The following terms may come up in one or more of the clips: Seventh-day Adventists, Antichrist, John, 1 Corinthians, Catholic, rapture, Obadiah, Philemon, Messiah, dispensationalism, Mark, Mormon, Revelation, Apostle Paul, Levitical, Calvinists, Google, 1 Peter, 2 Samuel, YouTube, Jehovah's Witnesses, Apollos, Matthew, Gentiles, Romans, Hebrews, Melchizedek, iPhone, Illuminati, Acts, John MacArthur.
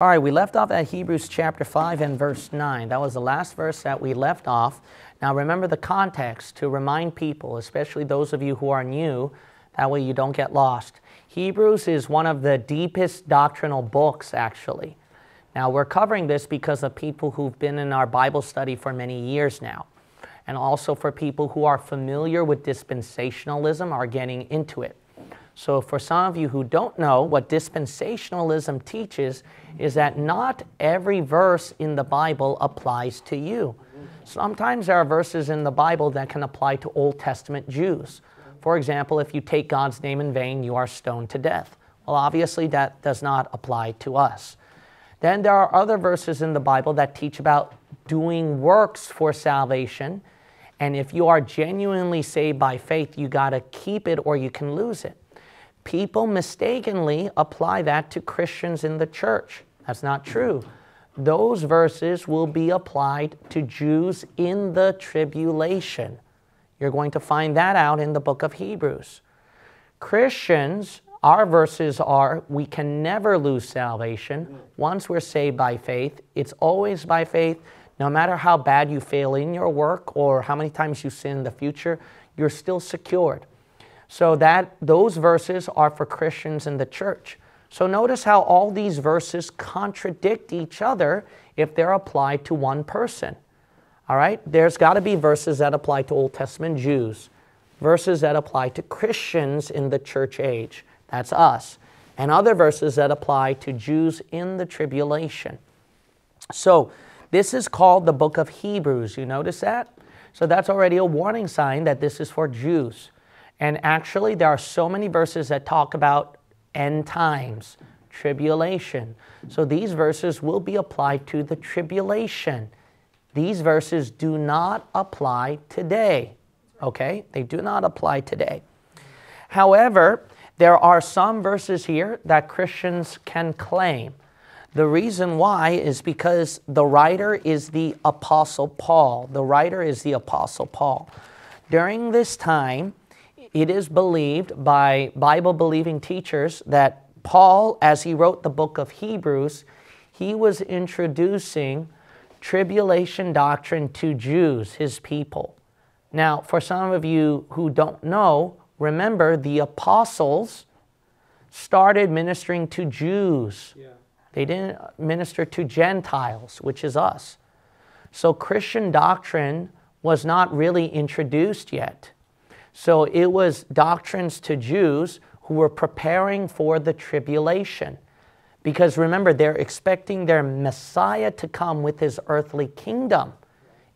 All right, we left off at Hebrews chapter 5 and verse 9. That was the last verse that we left off. Now remember the context to remind people, especially those of you who are new, that way you don't get lost. Hebrews is one of the deepest doctrinal books, actually. Now we're covering this because of people who've been in our Bible study for many years now, and also for people who are familiar with dispensationalism are getting into it. So for some of you who don't know, what dispensationalism teaches is that not every verse in the Bible applies to you. Sometimes there are verses in the Bible that can apply to Old Testament Jews. For example, if you take God's name in vain, you are stoned to death. Well, obviously that does not apply to us. Then there are other verses in the Bible that teach about doing works for salvation. And if you are genuinely saved by faith, you got to keep it or you can lose it. People mistakenly apply that to Christians in the church. That's not true. Those verses will be applied to Jews in the tribulation. You're going to find that out in the book of Hebrews. Christians, our verses are, we can never lose salvation. Once we're saved by faith, it's always by faith. No matter how bad you fail in your work or how many times you sin in the future, you're still secured. So that those verses are for Christians in the church. So notice how all these verses contradict each other if they're applied to one person. All right? There's got to be verses that apply to Old Testament Jews, verses that apply to Christians in the church age. That's us. And other verses that apply to Jews in the tribulation. So this is called the book of Hebrews. You notice that? So that's already a warning sign that this is for Jews. And actually, there are so many verses that talk about end times, tribulation. So these verses will be applied to the tribulation. These verses do not apply today, okay? They do not apply today. However, there are some verses here that Christians can claim. The reason why is because the writer is the Apostle Paul. The writer is the Apostle Paul. During this time, it is believed by Bible-believing teachers that Paul, as he wrote the book of Hebrews, he was introducing tribulation doctrine to Jews, his people. Now, for some of you who don't know, remember the apostles started ministering to Jews. Yeah. They didn't minister to Gentiles, which is us. So Christian doctrine was not really introduced yet. So it was doctrines to Jews who were preparing for the tribulation. Because remember, they're expecting their Messiah to come with his earthly kingdom.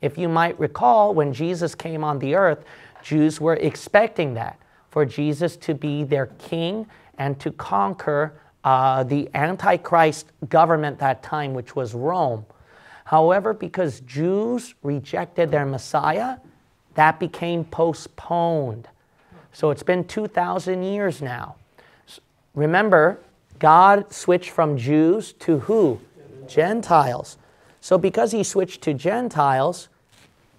If you might recall, when Jesus came on the earth, Jews were expecting that, for Jesus to be their king and to conquer the Antichrist government that time, which was Rome. However, because Jews rejected their Messiah, that became postponed. So it's been 2,000 years now. Remember, God switched from Jews to who? Gentiles. So because he switched to Gentiles,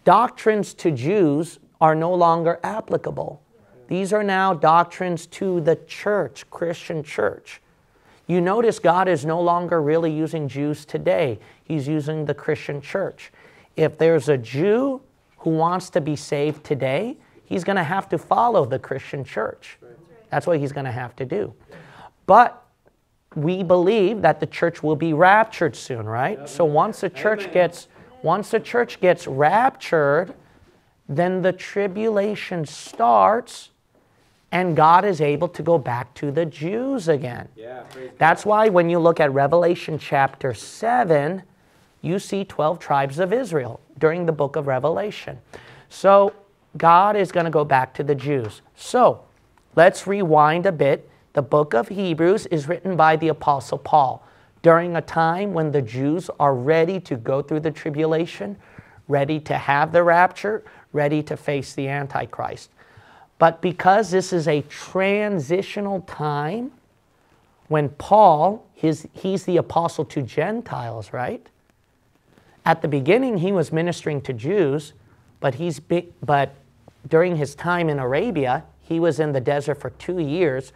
doctrines to Jews are no longer applicable. These are now doctrines to the church, Christian church. You notice God is no longer really using Jews today. He's using the Christian church. If there's a Jew who wants to be saved today, he's going to have to follow the Christian church. That's what he's going to have to do. But we believe that the church will be raptured soon, right? So once the church gets raptured, then the tribulation starts and God is able to go back to the Jews again. That's why when you look at Revelation chapter 7, you see 12 tribes of Israel during the book of Revelation. So God is going to go back to the Jews. So let's rewind a bit. The book of Hebrews is written by the Apostle Paul during a time when the Jews are ready to go through the tribulation, ready to have the rapture, ready to face the Antichrist. But because this is a transitional time, when Paul, he's the apostle to Gentiles, right? At the beginning, he was ministering to Jews, but during his time in Arabia, he was in the desert for 2 years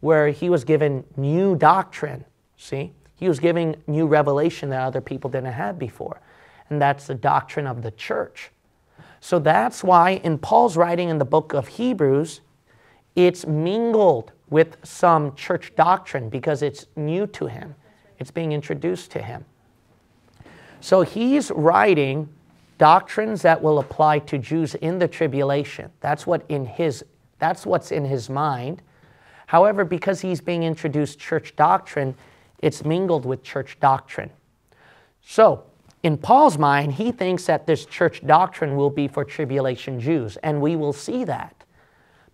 where he was given new doctrine, see? He was giving new revelation that other people didn't have before. And that's the doctrine of the church. So that's why in Paul's writing in the book of Hebrews, it's mingled with some church doctrine because it's new to him. It's being introduced to him. So he's writing doctrines that will apply to Jews in the tribulation. That's what's in his mind. However, because he's being introduced church doctrine, it's mingled with church doctrine. So in Paul's mind, he thinks that this church doctrine will be for tribulation Jews, and we will see that.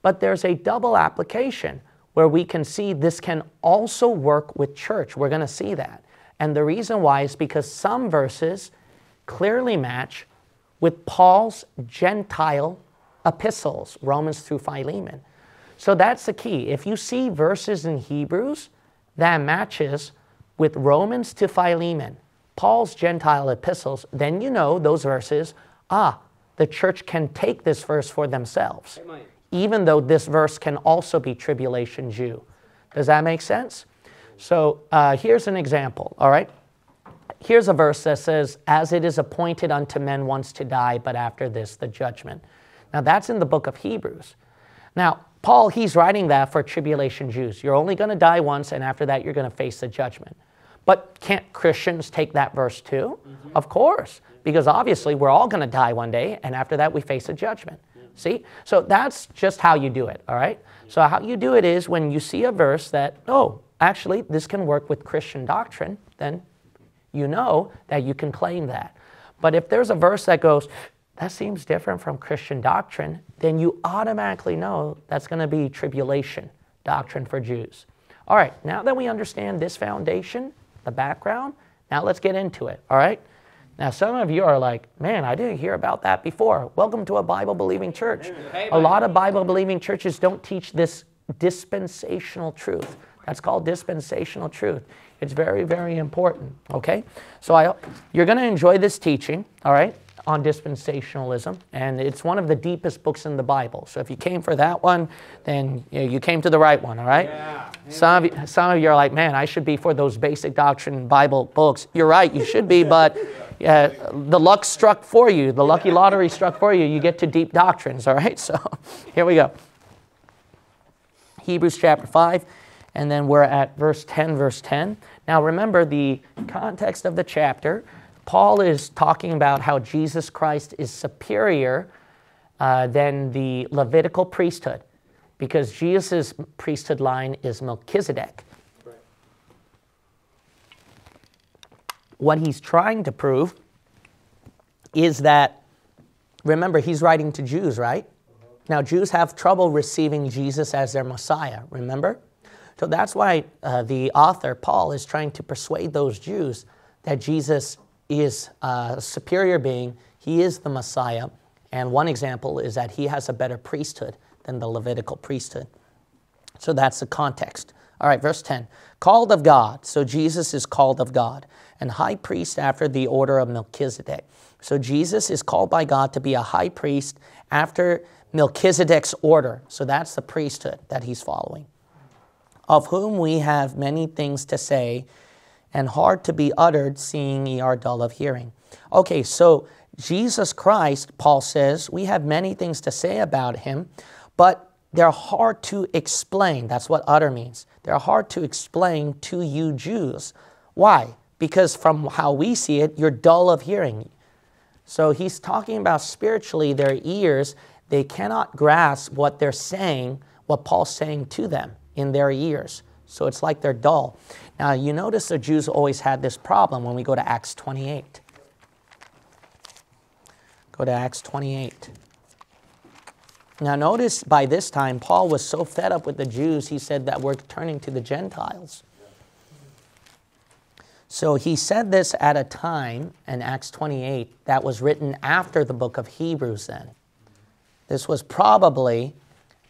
But there's a double application where we can see this can also work with church. We're going to see that. And the reason why is because some verses clearly match with Paul's Gentile epistles, Romans through Philemon. So that's the key. If you see verses in Hebrews that matches with Romans to Philemon, Paul's Gentile epistles, then you know those verses, the church can take this verse for themselves. Amen. Even though this verse can also be tribulation Jew. Does that make sense? So here's an example, all right? Here's a verse that says, as it is appointed unto men once to die, but after this the judgment. Now that's in the book of Hebrews. Now Paul, he's writing that for tribulation Jews. You're only going to die once, and after that you're going to face the judgment. But can't Christians take that verse too? Mm-hmm. Of course, because obviously we're all going to die one day, and after that we face a judgment. See? So that's just how you do it, all right? So how you do it is when you see a verse that, oh, actually, this can work with Christian doctrine, then you know that you can claim that. But if there's a verse that goes, that seems different from Christian doctrine, then you automatically know that's going to be tribulation doctrine for Jews. All right, now that we understand this foundation, the background, now let's get into it, all right? Now, some of you are like, man, I didn't hear about that before. Welcome to a Bible-believing church. A lot of Bible-believing churches don't teach this dispensational truth. That's called dispensational truth. It's very, very important, okay? So you're going to enjoy this teaching, all right, on dispensationalism, and it's one of the deepest books in the Bible. So if you came for that one, then you came to the right one, all right? Yeah. Some of you are like, man, I should be for those basic doctrine Bible books. You're right, you should be, but... Yeah, the luck struck for you. The lucky lottery struck for you. You get to deep doctrines, all right? So here we go. Hebrews chapter 5, and then we're at verse 10, verse 10. Now remember the context of the chapter. Paul is talking about how Jesus Christ is superior than the Levitical priesthood because Jesus' priesthood line is Melchizedek. What he's trying to prove is that, remember, he's writing to Jews, right? Now, Jews have trouble receiving Jesus as their Messiah, remember? So that's why the author, Paul, is trying to persuade those Jews that Jesus is a superior being. He is the Messiah. And one example is that he has a better priesthood than the Levitical priesthood. So that's the context. All right, verse 10. Called of God. So Jesus is called of God. And high priest after the order of Melchizedek. So Jesus is called by God to be a high priest after Melchizedek's order. So that's the priesthood that he's following. Of whom we have many things to say and hard to be uttered, seeing ye are dull of hearing. Okay, so Jesus Christ, Paul says, we have many things to say about him, but they're hard to explain. That's what utter means. They're hard to explain to you Jews. Why? Because from how we see it, you're dull of hearing. So he's talking about spiritually their ears. They cannot grasp what they're saying, what Paul's saying to them in their ears. So it's like they're dull. Now you notice the Jews always had this problem when we go to Acts 28. Go to Acts 28. Now notice by this time, Paul was so fed up with the Jews, he said that we're turning to the Gentiles. So he said this at a time in Acts 28 that was written after the book of Hebrews then. This was probably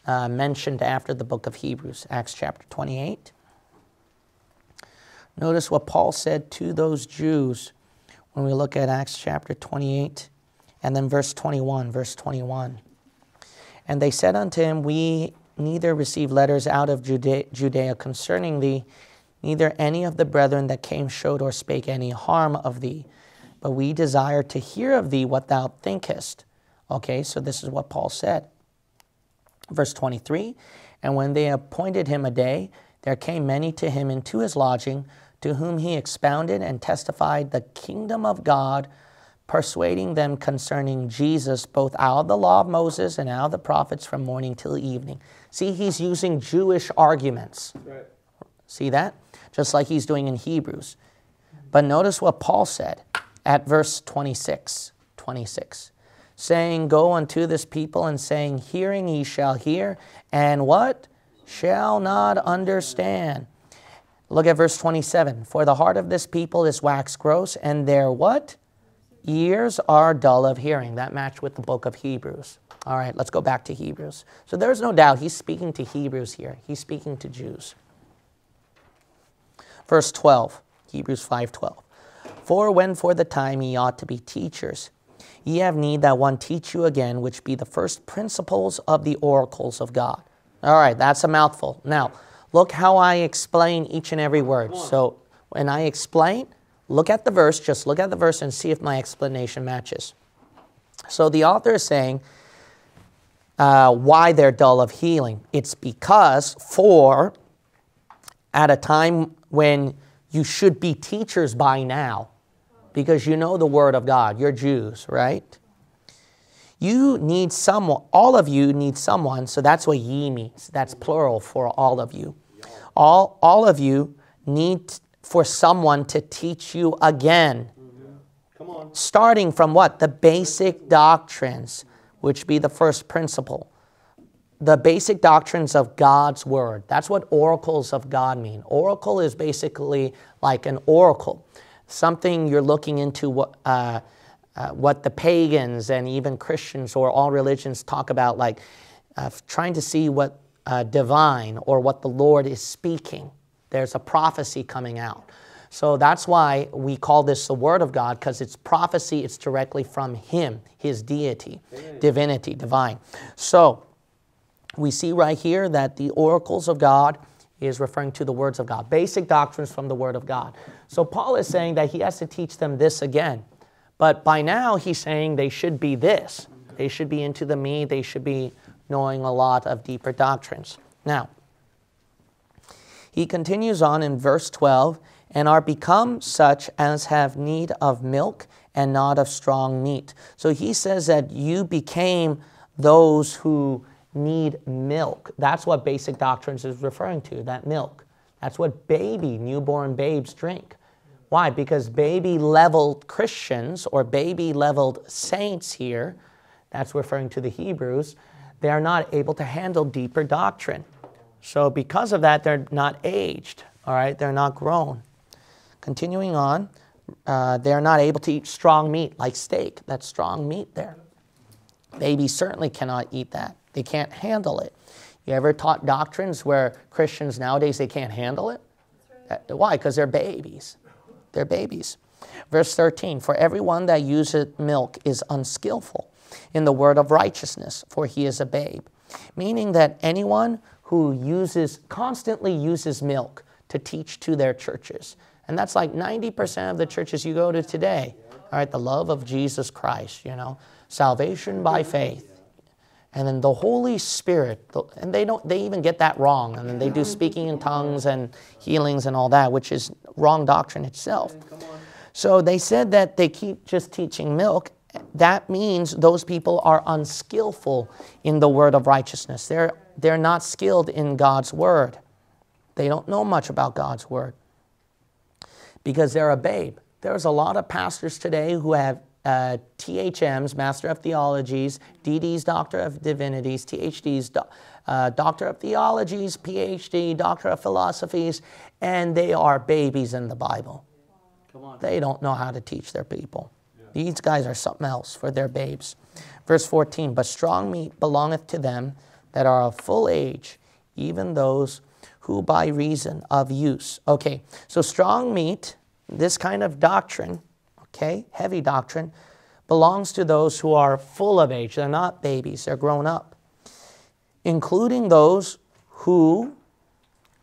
mentioned after the book of Hebrews, Acts chapter 28. Notice what Paul said to those Jews when we look at Acts chapter 28 and then verse 21, verse 21. And they said unto him, we neither receive letters out of Judea concerning thee, Neither any of the brethren that came showed or spake any harm of thee, but we desire to hear of thee what thou thinkest. Okay, so this is what Paul said. Verse 23, and when they appointed him a day, there came many to him into his lodging, to whom he expounded and testified the kingdom of God, persuading them concerning Jesus, both out of the law of Moses and out of the prophets from morning till evening. See, he's using Jewish arguments. Right. See that? Just like he's doing in Hebrews. But notice what Paul said at verse 26, saying, go unto this people and saying, hearing ye shall hear, and what? Shall not understand. Look at verse 27. For the heart of this people is waxed gross, and their what? Ears are dull of hearing. That matched with the book of Hebrews. All right, let's go back to Hebrews. So there's no doubt he's speaking to Hebrews here. He's speaking to Jews. Verse 12, Hebrews 5:12. For when for the time ye ought to be teachers, ye have need that one teach you again, which be the first principles of the oracles of God. All right, that's a mouthful. Now, look how I explain each and every word. So when I explain, look at the verse, just look at the verse and see if my explanation matches. So the author is saying why they're dull of hearing. It's because for at a time when you should be teachers by now, because you know the word of God, you're Jews, right? You need someone, all of you need someone, so that's what ye means. That's plural for all of you. All of you need for someone to teach you again. Mm-hmm. Come on. Starting from what? The basic doctrines, which be the first principle. The basic doctrines of God's word. That's what oracles of God mean. Oracle is basically like an oracle. Something you're looking into what the pagans and even Christians or all religions talk about, like trying to see what divine or what the Lord is speaking. There's a prophecy coming out. So that's why we call this the Word of God, because it's prophecy, it's directly from Him, His deity, amen. Divinity, divine. So we see right here that the oracles of God is referring to the words of God, basic doctrines from the Word of God. So Paul is saying that he has to teach them this again. But by now, he's saying they should be this. They should be into the me. They should be knowing a lot of deeper doctrines. Now, he continues on in verse 12, and are become such as have need of milk and not of strong meat. So he says that you became those who need milk. That's what basic doctrines is referring to, that milk. That's what newborn babes drink. Why? Because baby-leveled Christians or baby-leveled saints here, that's referring to the Hebrews, they are not able to handle deeper doctrine. So because of that, they're not aged, all right? They're not grown. Continuing on, they're not able to eat strong meat like steak. That's strong meat there. Babies certainly cannot eat that. They can't handle it. You ever taught doctrines where Christians nowadays, they can't handle it? That's right. Why? Because they're babies. Their babies. Verse 13, for everyone that useth milk is unskillful in the word of righteousness, for he is a babe. Meaning that anyone who constantly uses milk to teach to their churches. And that's like 90% of the churches you go to today. All right, the love of Jesus Christ, you know, salvation by faith. And then the Holy Spirit, and they even get that wrong. And then they do speaking in tongues and healings and all that, which is wrong doctrine itself. So they said that they keep just teaching milk. That means those people are unskillful in the word of righteousness. They're not skilled in God's word. They don't know much about God's word because they're a babe. There's a lot of pastors today who have THMs, Master of Theologies, DDs, Doctor of Divinities, THDs, Doctor of Theologies, PhD, Doctor of Philosophies, and they are babies in the Bible. Come on. They don't know how to teach their people. Yeah. These guys are something else for their babes. Verse 14, but strong meat belongeth to them that are of full age, even those who by reason of use. Okay, so strong meat, this kind of doctrine, okay, heavy doctrine, belongs to those who are full of age. They're not babies, they're grown up, including those who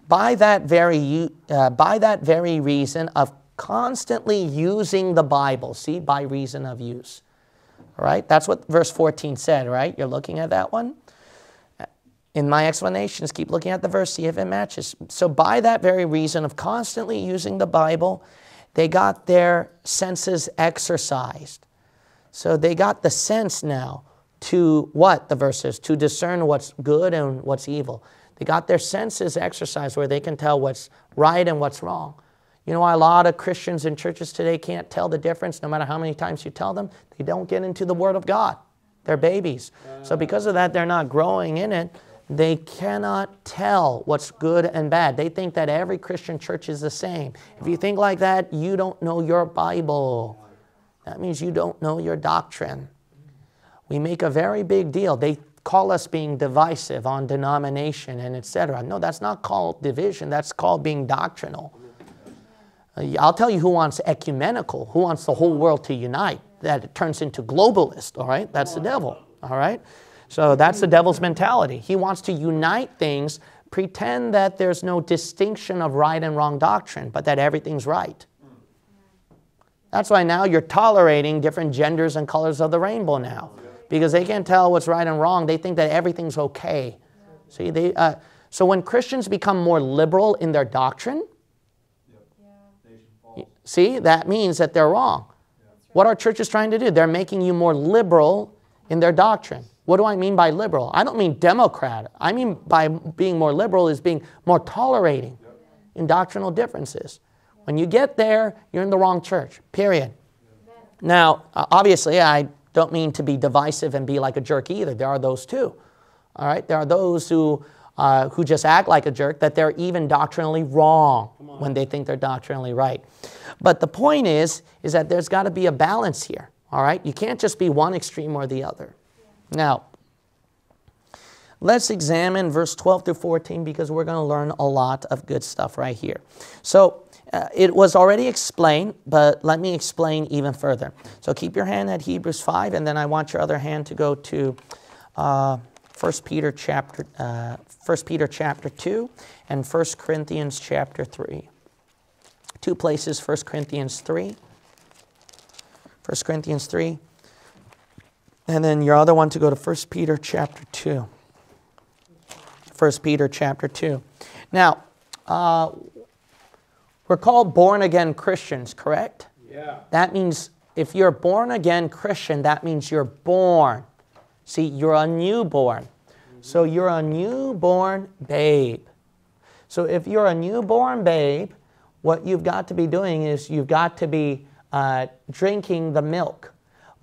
by that very reason of constantly using the Bible. See, by reason of use. All right? That's what verse 14 said, right? You're looking at that one? In my explanations, keep looking at the verse, see if it matches. So by that very reason of constantly using the Bible, they got their senses exercised. So they got the sense now to what the verse is, to discern what's good and what's evil. They got their senses exercised where they can tell what's right and what's wrong. You know why a lot of Christians in churches today can't tell the difference, no matter how many times you tell them? They don't get into the Word of God. They're babies. So because of that, they're not growing in it. They cannot tell what's good and bad. They think that every Christian church is the same. If you think like that, you don't know your Bible. That means you don't know your doctrine. We make a very big deal. They call us being divisive on denomination and etc. No, that's not called division. That's called being doctrinal. I'll tell you who wants ecumenical, who wants the whole world to unite. That it turns into globalist, all right? That's the devil, all right? So that's the devil's mentality. He wants to unite things, pretend that there's no distinction of right and wrong doctrine, but that everything's right. That's why now you're tolerating different genders and colors of the rainbow now, because they can't tell what's right and wrong. They think that everything's okay. See, so when Christians become more liberal in their doctrine, see, that means that they're wrong. What are churches trying to do? They're making you more liberal in their doctrine. What do I mean by liberal? I don't mean Democrat. I mean by being more liberal is being more tolerating in doctrinal differences. When you get there, you're in the wrong church, period. Now, obviously, I don't mean to be divisive and be like a jerk either. There are those too. All right? There are those who just act like a jerk, that they're even doctrinally wrong when they think they're doctrinally right. But the point is that there's got to be a balance here. All right? You can't just be one extreme or the other. Now, let's examine verse 12 through 14 because we're going to learn a lot of good stuff right here. So, it was already explained, but let me explain even further. So, keep your hand at Hebrews 5, and then I want your other hand to go to 1 Peter chapter 2 and 1 Corinthians chapter 3. Two places, 1 Corinthians 3. 1 Corinthians 3. And then your other one to go to 1 Peter chapter 2. 1 Peter chapter 2. Now, we're called born-again Christians, correct? Yeah. That means if you're a born-again Christian, that means you're born. See, you're a newborn. Mm-hmm. So you're a newborn babe. So if you're a newborn babe, what you've got to be doing is you've got to be drinking the milk.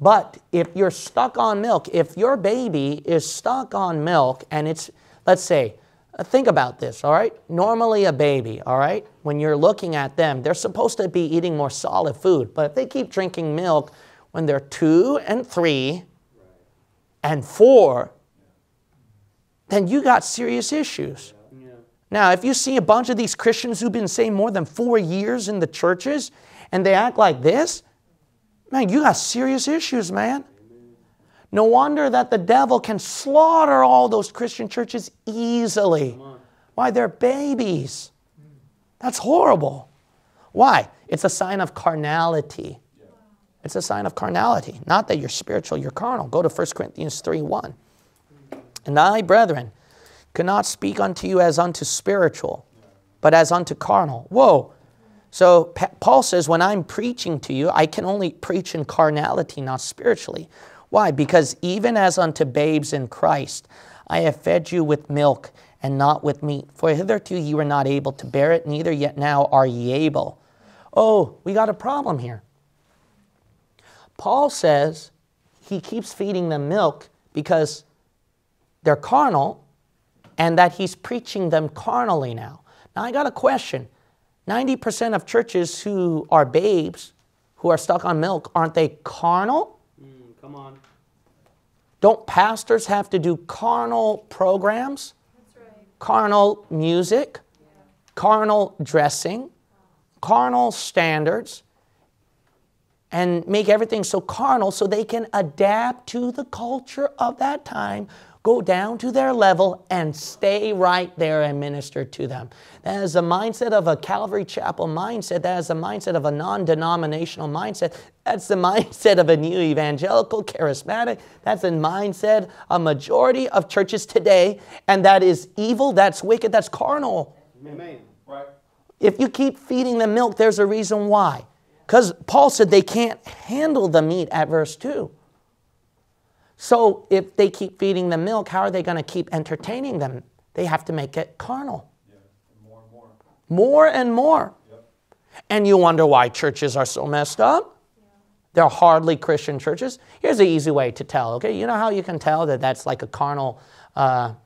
But if you're stuck on milk, if your baby is stuck on milk and it's, let's say, think about this, all right? Normally a baby, all right, when you're looking at them, they're supposed to be eating more solid food. But if they keep drinking milk when they're 2 and 3 and 4, then you got serious issues. Yeah. Now, if you see a bunch of these Christians who've been saved more than 4 years in the churches and they act like this, man, you got serious issues, man. No wonder that the devil can slaughter all those Christian churches easily. Why? They're babies. That's horrible. Why? It's a sign of carnality. It's a sign of carnality. Not that you're spiritual, you're carnal. Go to 1 Corinthians 3:1. And I, brethren, cannot speak unto you as unto spiritual, but as unto carnal. Whoa. So Paul says, when I'm preaching to you, I can only preach in carnality, not spiritually. Why? Because even as unto babes in Christ, I have fed you with milk and not with meat. For hitherto ye were not able to bear it, neither yet now are ye able. Oh, we got a problem here. Paul says he keeps feeding them milk because they're carnal and that he's preaching them carnally now. Now I got a question. 90% of churches who are babes, who are stuck on milk, aren't they carnal? Come on. Don't pastors have to do carnal programs? That's right. Carnal music? Yeah. Carnal dressing? Carnal standards? And make everything so carnal so they can adapt to the culture of that time Go down to their level and stay right there and minister to them. That is the mindset of a Calvary Chapel mindset. That is the mindset of a non-denominational mindset. That's the mindset of a new evangelical, charismatic. That's the mindset of a majority of churches today. And that is evil, that's wicked, that's carnal. Amen. Right. If you keep feeding them milk, there's a reason why. Because Paul said they can't handle the meat at verse 2. So if they keep feeding them milk, how are they going to keep entertaining them? They have to make it carnal. Yeah. More and more. More and more. Yep. And you wonder why churches are so messed up. Yeah. They're hardly Christian churches. Here's an easy way to tell, okay? You know how you can tell that that's like a carnal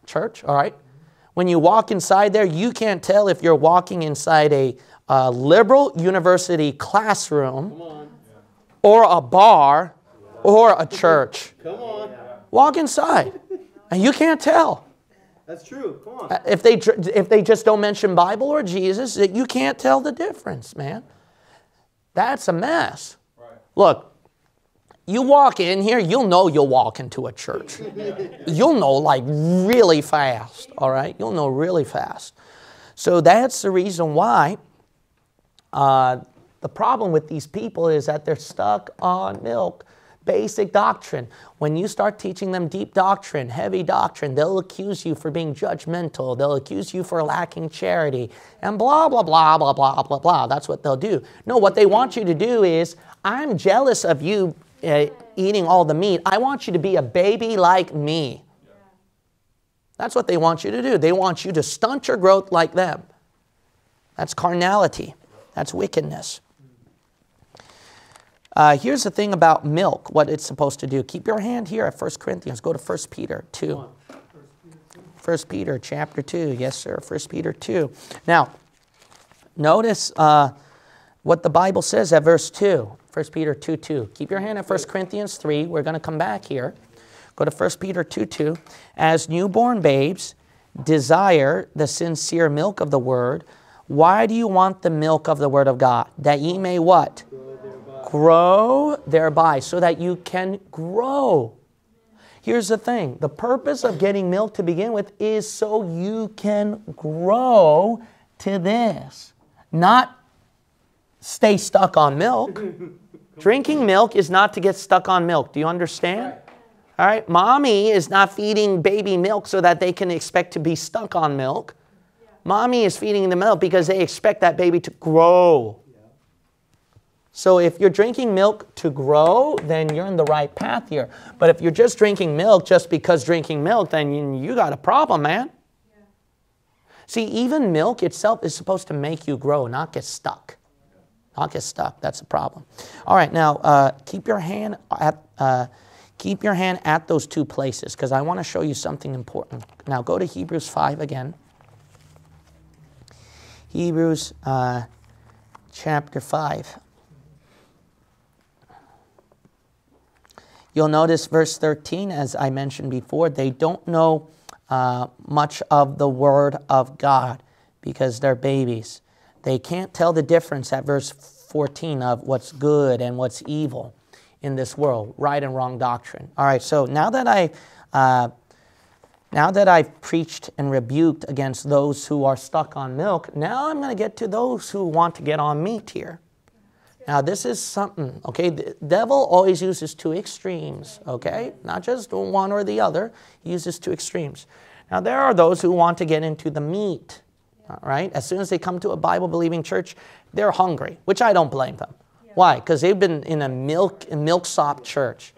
church, all right? When you walk inside there, you can't tell if you're walking inside a liberal university classroom or a bar or a church. Come on. Walk inside, and you can't tell. That's true. Come on. If they just don't mention Bible or Jesus, you can't tell the difference, man. That's a mess. Right. Look. You walk in here, you'll know you'll walk into a church. You'll know like really fast, all right? You'll know really fast. So that's the reason why the problem with these people is that they're stuck on milk, basic doctrine. When you start teaching them deep doctrine, heavy doctrine, they'll accuse you for being judgmental. They'll accuse you for lacking charity and blah, blah, blah, blah, blah, blah, blah. That's what they'll do. No, what they want you to do is, I'm jealous of you eating all the meat. I want you to be a baby like me. Yeah. That's what they want you to do. They want you to stunt your growth like them. That's carnality. That's wickedness. Here's the thing about milk, what it's supposed to do. Keep your hand here at 1 Corinthians. Go to 1 Peter 2. 1 Peter chapter 2. Yes, sir. 1 Peter 2. Now, notice what the Bible says at verse 2. 1 Peter 2:2. Keep your hand at 1 Corinthians 3. We're going to come back here. Go to 1 Peter 2:2. As newborn babes desire the sincere milk of the word. Why do you want the milk of the word of God? That ye may what? Grow thereby. So that you can grow. Here's the thing. The purpose of getting milk to begin with is so you can grow to this. Not stay stuck on milk. Drinking milk is not to get stuck on milk. Do you understand? All right. Mommy is not feeding baby milk so that they can expect to be stuck on milk. Yeah. Mommy is feeding the milk because they expect that baby to grow. Yeah. So if you're drinking milk to grow, then you're in the right path here. But if you're just drinking milk just because drinking milk, then you got a problem, man. Yeah. See, even milk itself is supposed to make you grow, not get stuck. I'll get stuck. That's a problem. All right, now keep your hand at those two places because I want to show you something important. Now go to Hebrews 5 again. Hebrews chapter 5. You'll notice verse 13, as I mentioned before, they don't know much of the Word of God because they're babies. They can't tell the difference at verse 14 of what's good and what's evil in this world, right and wrong doctrine. All right, so now that I've preached and rebuked against those who are stuck on milk, now I'm going to get to those who want to get on meat here. Now this is something, okay? The devil always uses two extremes, okay? Not just one or the other. He uses two extremes. Now there are those who want to get into the meat. All right? As soon as they come to a Bible-believing church, they're hungry, which I don't blame them. Yeah. Why? Because they've been in a milksop church.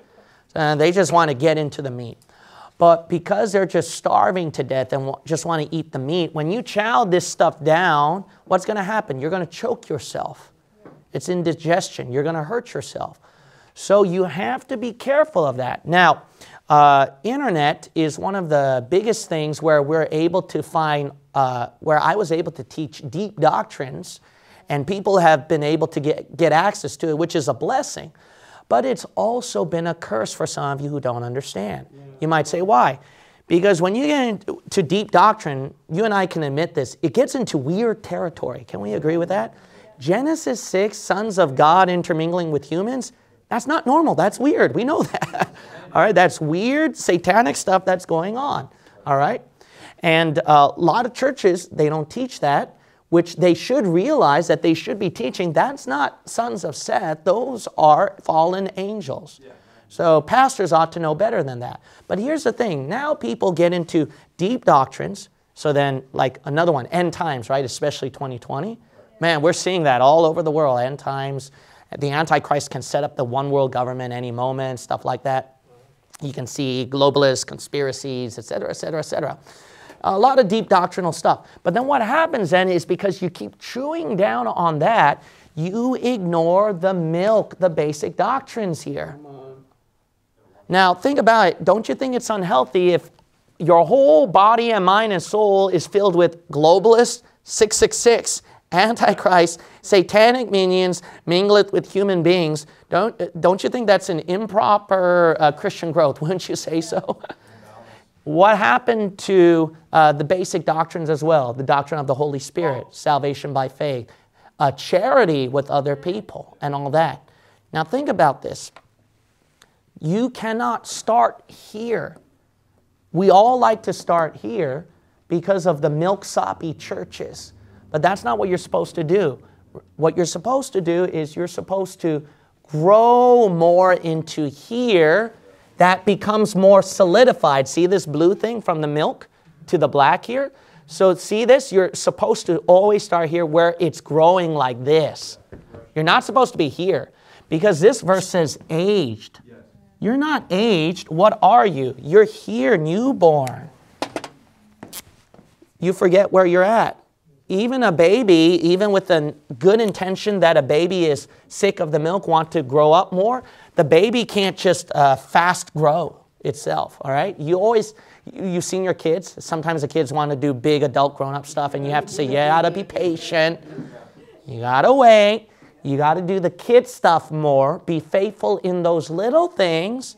They just want to get into the meat. But because they're just starving to death and just want to eat the meat, when you chow this stuff down, what's going to happen? You're going to choke yourself. It's indigestion. You're going to hurt yourself. So you have to be careful of that. Now, internet is one of the biggest things where we're able to find where I was able to teach deep doctrines and people have been able to get access to it, which is a blessing. But it's also been a curse for some of you who don't understand. You might say, why? Because when you get into deep doctrine, you and I can admit this, it gets into weird territory. Can we agree with that? Genesis 6, sons of God intermingling with humans, that's not normal. That's weird. We know that. All right, that's weird, satanic stuff that's going on. All right, and a lot of churches, they don't teach that, which they should realize that they should be teaching. That's not sons of Seth. Those are fallen angels. Yeah. So pastors ought to know better than that. But here's the thing. Now people get into deep doctrines. So then, like another one, end times, right? Especially 2020. Man, we're seeing that all over the world, end times. The Antichrist can set up the one world government any moment, stuff like that. You can see globalist conspiracies, et cetera, et cetera, et cetera. A lot of deep doctrinal stuff. But then what happens then is because you keep chewing down on that, you ignore the milk, the basic doctrines here. Now, think about it. Don't you think it's unhealthy if your whole body and mind and soul is filled with globalists, 666, Antichrist, satanic minions mingleth with human beings? Don't you think that's an improper Christian growth? Wouldn't you say so? What happened to the basic doctrines as well? The doctrine of the Holy Spirit, salvation by faith, charity with other people, and all that. Now think about this. You cannot start here. We all like to start here because of the milk-soppy churches. But that's not what you're supposed to do. What you're supposed to do is you're supposed to grow more into here. That becomes more solidified. See this blue thing from the milk to the black here? So see this? You're supposed to always start here where it's growing like this. You're not supposed to be here because this verse says aged. You're not aged. What are you? You're here, newborn. You forget where you're at. Even a baby, even with the good intention that a baby is sick of the milk, want to grow up more, the baby can't just fast grow itself, all right? You've seen your kids. Sometimes the kids want to do big adult grown-up stuff, and you have to say, you gotta be patient. You gotta wait. You gotta do the kid stuff more. Be faithful in those little things.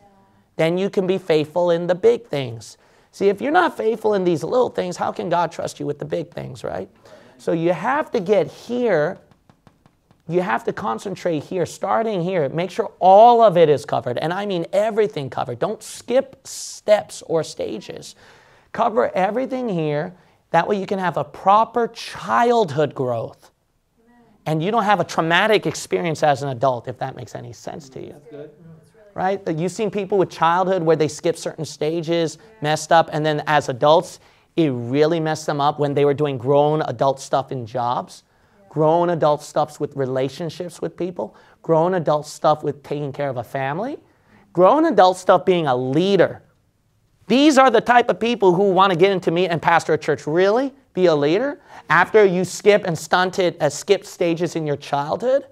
Then you can be faithful in the big things. See, if you're not faithful in these little things, how can God trust you with the big things, right? So you have to get here. You have to concentrate here, starting here. Make sure all of it is covered. And I mean everything covered. Don't skip steps or stages. Cover everything here. That way you can have a proper childhood growth. And you don't have a traumatic experience as an adult, if that makes any sense to you. Right? You've seen people with childhood where they skip certain stages, messed up, and then as adults, it really messed them up when they were doing grown adult stuff in jobs, grown adult stuff with relationships with people, grown adult stuff with taking care of a family, grown adult stuff being a leader. These are the type of people who want to get into me and pastor a church. Really? Be a leader? After you skip and stunted, skip stages in your childhood?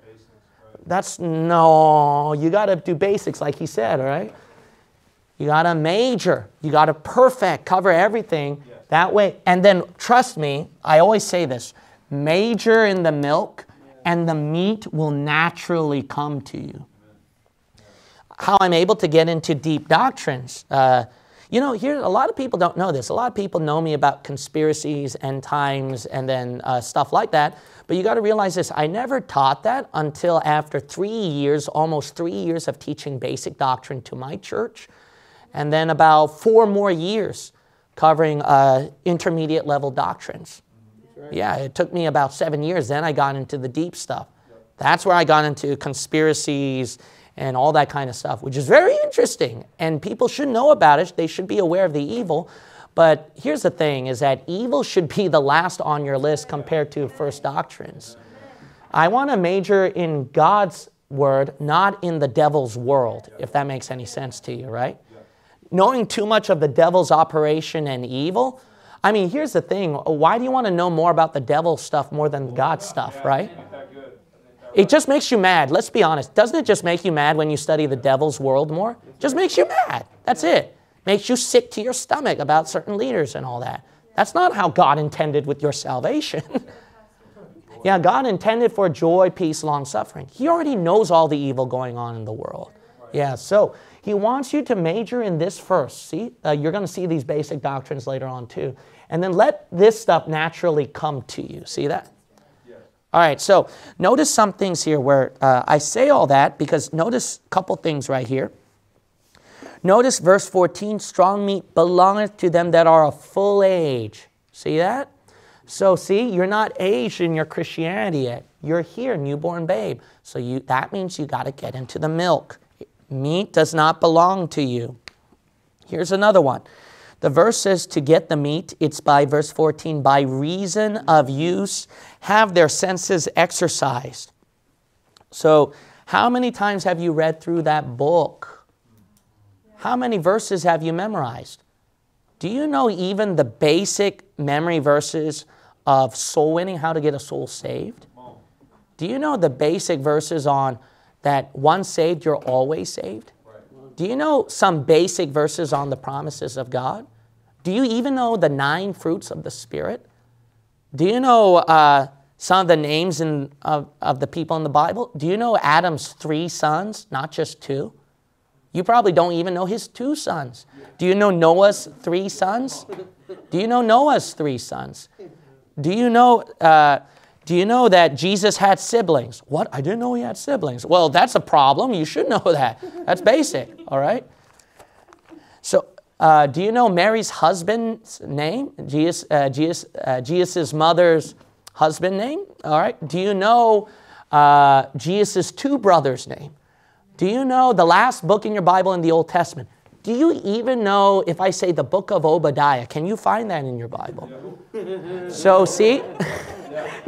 That's no, you got to do basics like he said, all right? You got to major. You got to perfect, cover everything that way. And then trust me, I always say this, major in the milk and the meat will naturally come to you. How I'm able to get into deep doctrines. You know, here a lot of people don't know this. A lot of people know me about conspiracies, end times, and then stuff like that. But you got to realize this. I never taught that until after 3 years, almost 3 years of teaching basic doctrine to my church. And then about 4 more years covering intermediate level doctrines. Right. Yeah, it took me about 7 years. Then I got into the deep stuff. That's where I got into conspiracies and all that kind of stuff, which is very interesting. And people should know about it. They should be aware of the evil. But here's the thing, is that evil should be the last on your list compared to first doctrines. I want to major in God's word, not in the devil's world, if that makes any sense to you, right? Knowing too much of the devil's operation and evil. I mean, here's the thing. Why do you want to know more about the devil stuff more than God's stuff, right? It just makes you mad. Let's be honest. Doesn't it just make you mad when you study the devil's world more? It just makes you mad. That's it. Makes you sick to your stomach about certain leaders and all that. That's not how God intended with your salvation. Yeah, God intended for joy, peace, long-suffering. He already knows all the evil going on in the world. Yeah, so he wants you to major in this first. See, you're going to see these basic doctrines later on too. And then let this stuff naturally come to you. See that? All right, so notice some things here where I say all that because notice a couple things right here. Notice verse 14, strong meat belongeth to them that are of full age. See that? So see, you're not aged in your Christianity yet. You're here, newborn babe. So you, that means you got to get into the milk. Meat does not belong to you. Here's another one. The verse says to get the meat, it's by verse 14, by reason of use, have their senses exercised. So how many times have you read through that book? How many verses have you memorized? Do you know even the basic memory verses of soul winning, how to get a soul saved? Do you know the basic verses on that once saved, you're always saved? Do you know some basic verses on the promises of God? Do you even know the 9 fruits of the Spirit? Do you know some of the names of the people in the Bible? Do you know Adam's 3 sons, not just 2? You probably don't even know his 2 sons. Do you know Noah's 3 sons? Do you know Noah's 3 sons? Do you know that Jesus had siblings? What? I didn't know he had siblings. Well, that's a problem. You should know that. That's basic, all right? So do you know Mary's husband's name? Jesus' mother's husband name, all right? Do you know Jesus' 2 brothers' name? Do you know the last book in your Bible in the Old Testament? Do you even know, if I say the book of Obadiah, can you find that in your Bible? No. So see?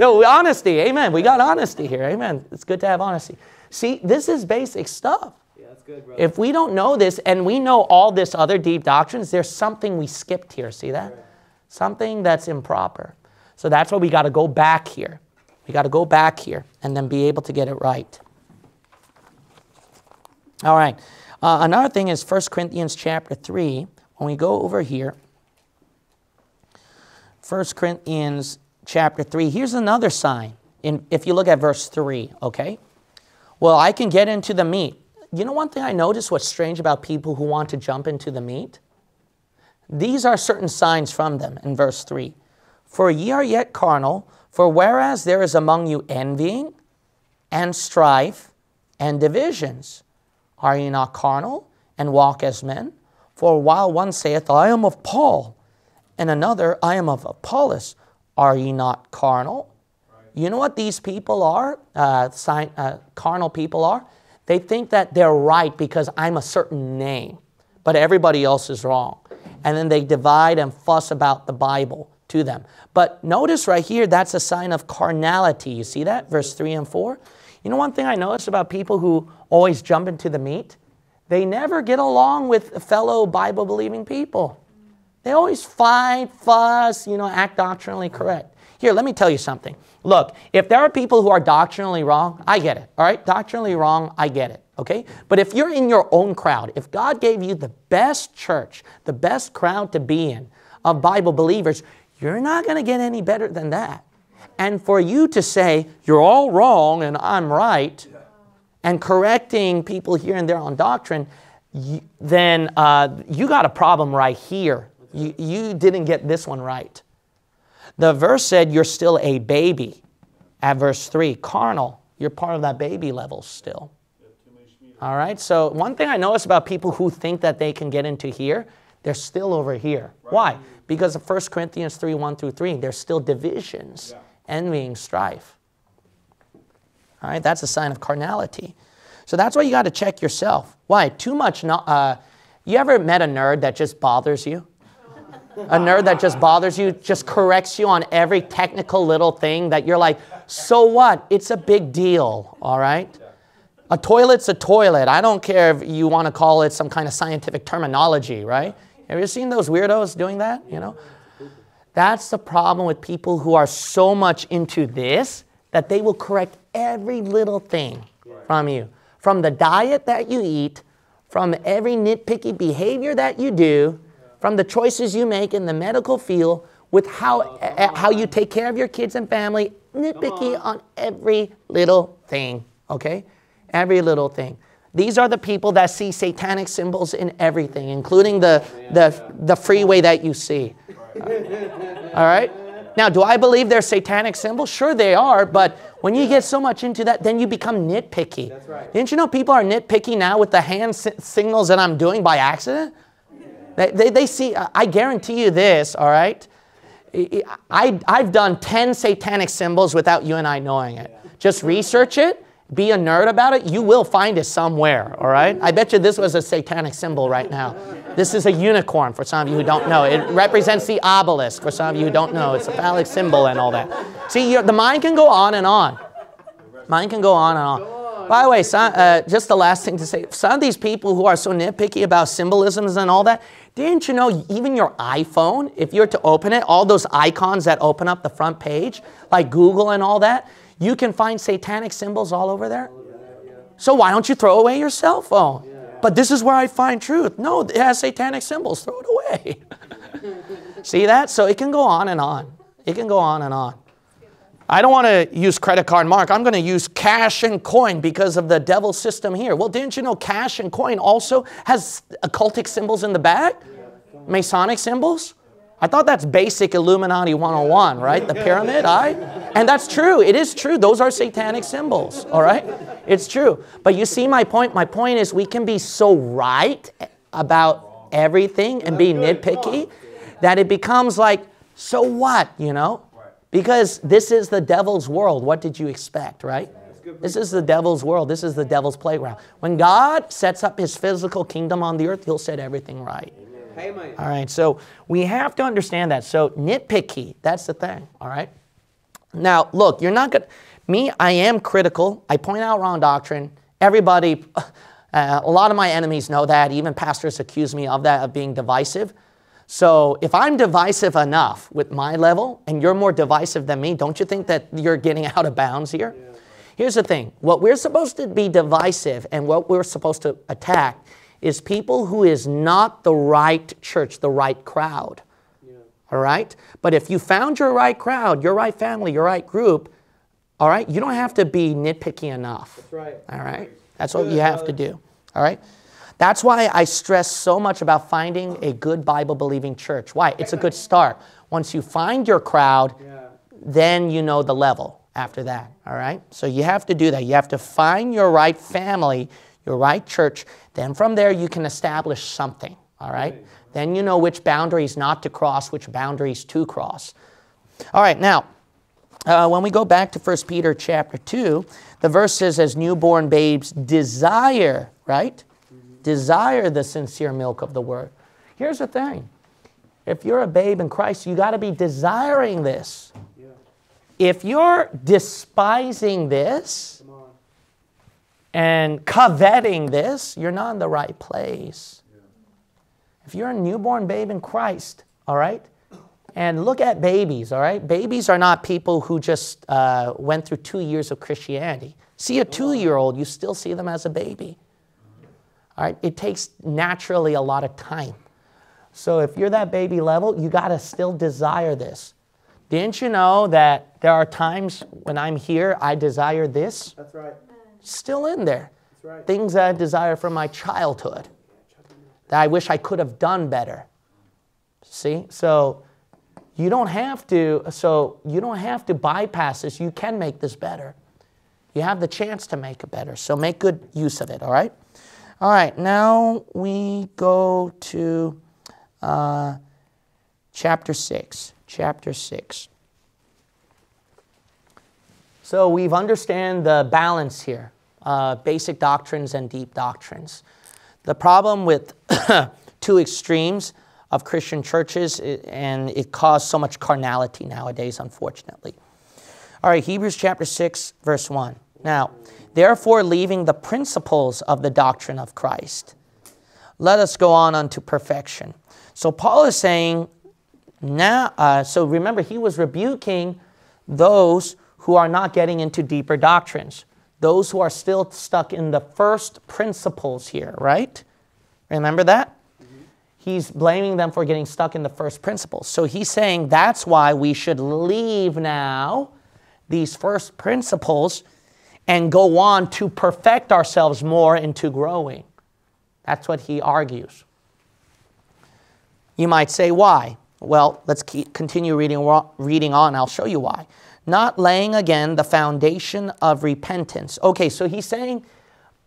No, honesty, amen. We got honesty here, amen. It's good to have honesty. See, this is basic stuff. Yeah, that's good, brother. If we don't know this, and we know all this other deep doctrines, there's something we skipped here, see that? Right. Something that's improper. So that's why we got to go back here. We got to go back here and then be able to get it right. All right. Another thing is 1 Corinthians chapter 3. When we go over here, 1 Corinthians chapter 3, here's another sign. If you look at verse 3, okay? Well, I can get into the meat. You know one thing I noticed what's strange about people who want to jump into the meat? These are certain signs from them in verse 3. For ye are yet carnal, for whereas there is among you envying and strife and divisions, are ye not carnal and walk as men? For while one saith, I am of Paul, and another, I am of Apollos, are ye not carnal? Right. You know what these people are, carnal people are? They think that they're right because I'm a certain name, but everybody else is wrong. And then they divide and fuss about the Bible to them. But notice right here, that's a sign of carnality. You see that? Verse 3 and 4. You know one thing I noticed about people who always jump into the meat? They never get along with fellow Bible-believing people. They always fight, fuss, you know, act doctrinally correct. Here, let me tell you something. Look, if there are people who are doctrinally wrong, I get it, all right? Doctrinally wrong, I get it, okay? But if you're in your own crowd, if God gave you the best church, the best crowd to be in of Bible believers, you're not going to get any better than that. And for you to say, you're all wrong and I'm right, and correcting people here and there on doctrine, then you got a problem right here. You didn't get this one right. The verse said you're still a baby. At verse 3, carnal, you're part of that baby level still. All right, so one thing I notice about people who think that they can get into here, they're still over here. Right. Why? Because of 1 Corinthians 3, 1 through 3, there's still divisions, envying, strife. All right, that's a sign of carnality. So that's why you got to check yourself. Why? Too much, you ever met a nerd that just bothers you? A nerd that just bothers you, just corrects you on every technical little thing that you're like, so what? It's a big deal, all right? A toilet's a toilet. I don't care if you want to call it some kind of scientific terminology, right? Have you seen those weirdos doing that, you know? That's the problem with people who are so much into this that they will correct every little thing from you. From the diet that you eat, from every nitpicky behavior that you do, from the choices you make in the medical field, with how you take care of your kids and family, nitpicky on every little thing, okay? Every little thing. These are the people that see satanic symbols in everything, including the freeway that you see. All right? Now, do I believe they're satanic symbols? Sure they are, but when you get so much into that, then you become nitpicky. That's right. Didn't you know people are nitpicky now with the hand signals that I'm doing by accident? They see, I guarantee you this, all right? I've done 10 satanic symbols without you and I knowing it. Just research it. Be a nerd about it. You will find it somewhere, all right? I bet you this was a satanic symbol right now. This is a unicorn for some of you who don't know. It represents the obelisk for some of you who don't know. It's a phallic symbol and all that. See, the mind can go on and on. Mind can go on and on. By the way, just the last thing to say, some of these people who are so nitpicky about symbolisms and all that, didn't you know even your iPhone, if you were to open it, all those icons that open up the front page, like Google and all that, you can find satanic symbols all over there. So why don't you throw away your cell phone? But this is where I find truth. No, it has satanic symbols. Throw it away. See that? So it can go on and on. It can go on and on. I don't want to use credit card, Mark. I'm going to use cash and coin because of the devil system here. Well, didn't you know cash and coin also has occultic symbols in the back? Masonic symbols? I thought that's basic Illuminati 101, right? The pyramid, and that's true. It is true. Those are satanic symbols, all right? It's true. But you see my point? My point is we can be so right about everything and be nitpicky that it becomes like, so what, you know? Because this is the devil's world. What did you expect, right? This is the devil's world. This is the devil's playground. When God sets up his physical kingdom on the earth, he'll set everything right. All right, so we have to understand that. So nitpicky, that's the thing, all right? Now, look, you're not going to... Me, I am critical. I point out wrong doctrine. Everybody, a lot of my enemies know that. Even pastors accuse me of that, of being divisive. So if I'm divisive enough with my level, and you're more divisive than me, don't you think that you're getting out of bounds here? Yeah. Here's the thing. What we're supposed to be divisive and what we're supposed to attack is people who is not the right church, the right crowd, all right? But if you found your right crowd, your right family, your right group, all right, you don't have to be nitpicky enough, that's right. All right? That's what you have to do, all right? That's why I stress so much about finding a good Bible-believing church. Why? It's a good start. Once you find your crowd, then you know the level after that, all right? So you have to do that. You have to find your right family, your right church, then from there you can establish something, all right? Okay. Then you know which boundaries not to cross, which boundaries to cross. All right, now, when we go back to 1 Peter chapter 2, the verse says, as newborn babes desire, right? Desire the sincere milk of the word. Here's the thing. If you're a babe in Christ, you got to be desiring this. Yeah. If you're despising this, and coveting this, you're not in the right place. Yeah. If you're a newborn babe in Christ, all right? And look at babies, all right? Babies are not people who just went through 2 years of Christianity. See a 2-year-old, you still see them as a baby. All right? It takes naturally a lot of time. So if you're that baby level, you got to still desire this. Didn't you know that there are times when I'm here, I desire this? That's right. Still in there. Right. Things that I desire from my childhood that I wish I could have done better. See? So you don't have to bypass this. You can make this better. You have the chance to make it better. So make good use of it, all right? All right, now we go to chapter 6. Chapter 6. So we've understand the balance here, basic doctrines and deep doctrines. The problem with two extremes of Christian churches, and it caused so much carnality nowadays, unfortunately. All right, Hebrews chapter 6, verse 1. Now, therefore, leaving the principles of the doctrine of Christ, let us go on unto perfection. So Paul is saying, now, so remember, he was rebuking those who are not getting into deeper doctrines, those who are still stuck in the first principles here, right? Remember that? Mm-hmm. He's blaming them for getting stuck in the first principles. So he's saying that's why we should leave now these first principles and go on to perfect ourselves more into growing. That's what he argues. You might say, why? Well, let's continue reading on. I'll show you why. Not laying again the foundation of repentance. Okay, so he's saying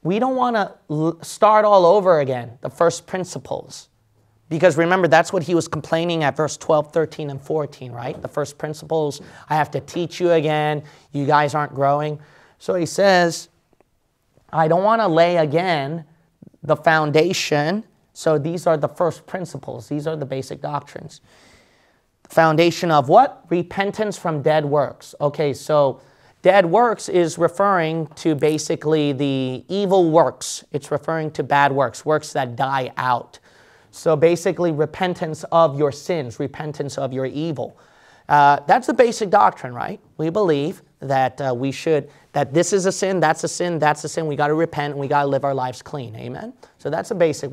we don't want to start all over again, the first principles. Because remember, that's what he was complaining at verse 12, 13, and 14, right? The first principles, I have to teach you again. You guys aren't growing. So he says, I don't want to lay again the foundation. So these are the first principles. These are the basic doctrines. The foundation of what? Repentance from dead works. Okay, so dead works is referring to basically the evil works. It's referring to bad works, works that die out. So basically, repentance of your sins, repentance of your evil. That's the basic doctrine, right? We believe that that this is a sin, that's a sin, that's a sin. We got to repent and we got to live our lives clean. Amen. So that's the basic.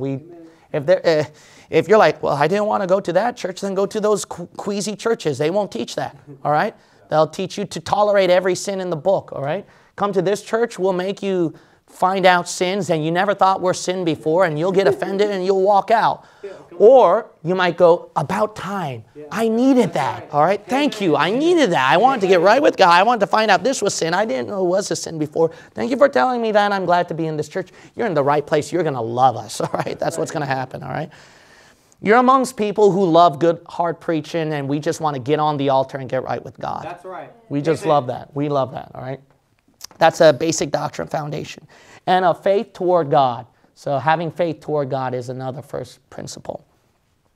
If you're like, well, I didn't want to go to that church, then go to those queasy churches. They won't teach that. All right. They'll teach you to tolerate every sin in the book. All right. Come to this church. We'll make you find out sins and you never thought were sin before, and you'll get offended and you'll walk out. Yeah, or you might go, about time. Yeah. I needed that. Right. All right. Thank you. I needed that. I wanted to get right with God. I wanted to find out this was sin. I didn't know it was a sin before. Thank you for telling me that. I'm glad to be in this church. You're in the right place. You're going to love us. All right. That's what's going to happen. All right. You're amongst people who love good, hard preaching, and we just want to get on the altar and get right with God. That's right. We just love that. We love that. All right. That's a basic doctrine foundation. And a faith toward God. So having faith toward God is another first principle.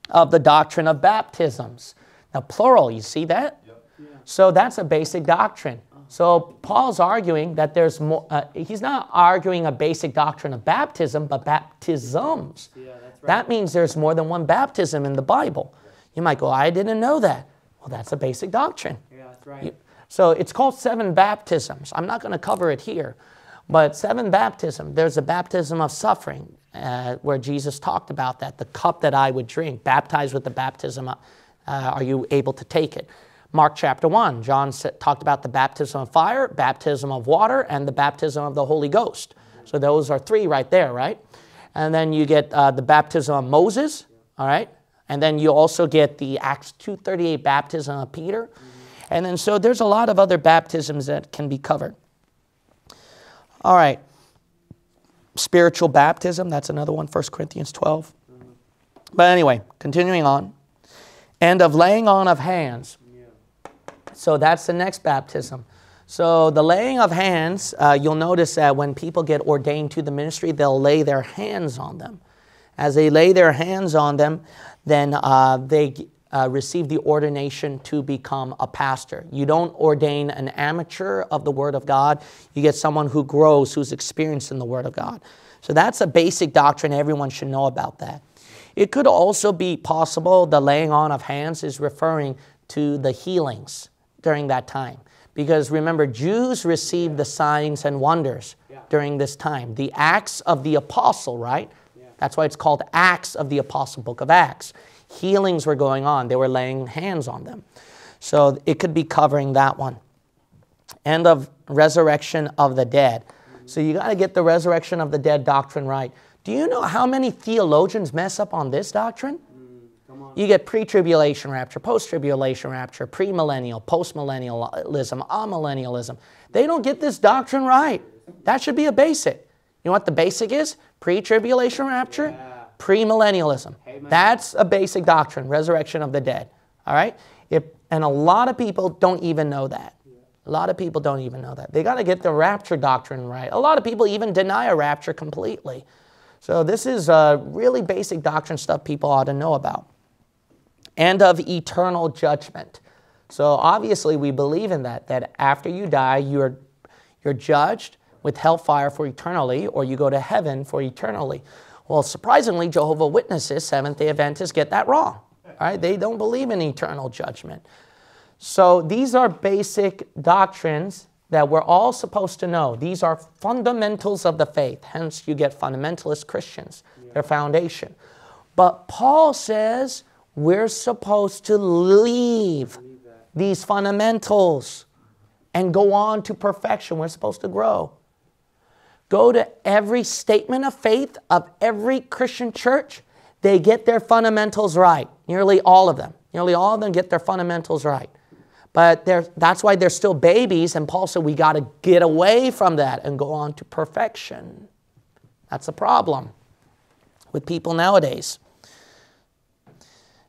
Of the doctrine of baptisms. Now plural, you see that? Yep. Yeah. So that's a basic doctrine. So Paul's arguing that there's more, he's not arguing a basic doctrine of baptism, but baptisms. Yeah, that's right. That means there's more than one baptism in the Bible. Yeah. You might go, I didn't know that. Well, that's a basic doctrine. Yeah, that's right. So it's called 7 baptisms. I'm not going to cover it here, but 7 baptisms. There's a baptism of suffering where Jesus talked about that. The cup that I would drink, baptized with the baptism, are you able to take it? Mark chapter 1, John talked about the baptism of fire, baptism of water, and the baptism of the Holy Ghost. So those are 3 right there, right? And then you get the baptism of Moses, all right? And then you also get the Acts 2:38 baptism of Peter. And then so there's a lot of other baptisms that can be covered. All right. Spiritual baptism, that's another one, 1 Corinthians 12. But anyway, continuing on. And of laying on of hands. So that's the next baptism. So the laying of hands, you'll notice that when people get ordained to the ministry, they'll lay their hands on them. As they lay their hands on them, then they receive the ordination to become a pastor. You don't ordain an amateur of the Word of God. You get someone who grows, who's experienced in the Word of God. So that's a basic doctrine. Everyone should know about that. It could also be possible the laying on of hands is referring to the healings during that time. Because remember, Jews received the signs and wonders during this time. The Acts of the Apostle, right? Yeah. That's why it's called Acts of the Apostle, Book of Acts. Healings were going on. They were laying hands on them. So it could be covering that one. And of resurrection of the dead. So you got to get the resurrection of the dead doctrine right. Do you know how many theologians mess up on this doctrine? Come on. You get pre-tribulation rapture, post-tribulation rapture, premillennial, post-millennialism, amillennialism. They don't get this doctrine right. That should be a basic. You know what the basic is? Pre-tribulation rapture. Yeah. Premillennialism. Amen. That's a basic doctrine, resurrection of the dead. All right? And a lot of people don't even know that. A lot of people don't even know that. They got to get the rapture doctrine right. A lot of people even deny a rapture completely. So this is really basic doctrine stuff people ought to know about. And of eternal judgment. So obviously we believe in that, that after you die, you're judged with hellfire for eternally, or you go to heaven for eternally. Well, surprisingly, Jehovah's Witnesses, Seventh-day Adventists, get that wrong. All right? They don't believe in eternal judgment. So these are basic doctrines that we're all supposed to know. These are fundamentals of the faith. Hence, you get fundamentalist Christians, their foundation. But Paul says we're supposed to leave these fundamentals and go on to perfection. We're supposed to grow. Go to every statement of faith of every Christian church. They get their fundamentals right, nearly all of them. Nearly all of them get their fundamentals right. But that's why they're still babies, and Paul said we got to get away from that and go on to perfection. That's a problem with people nowadays.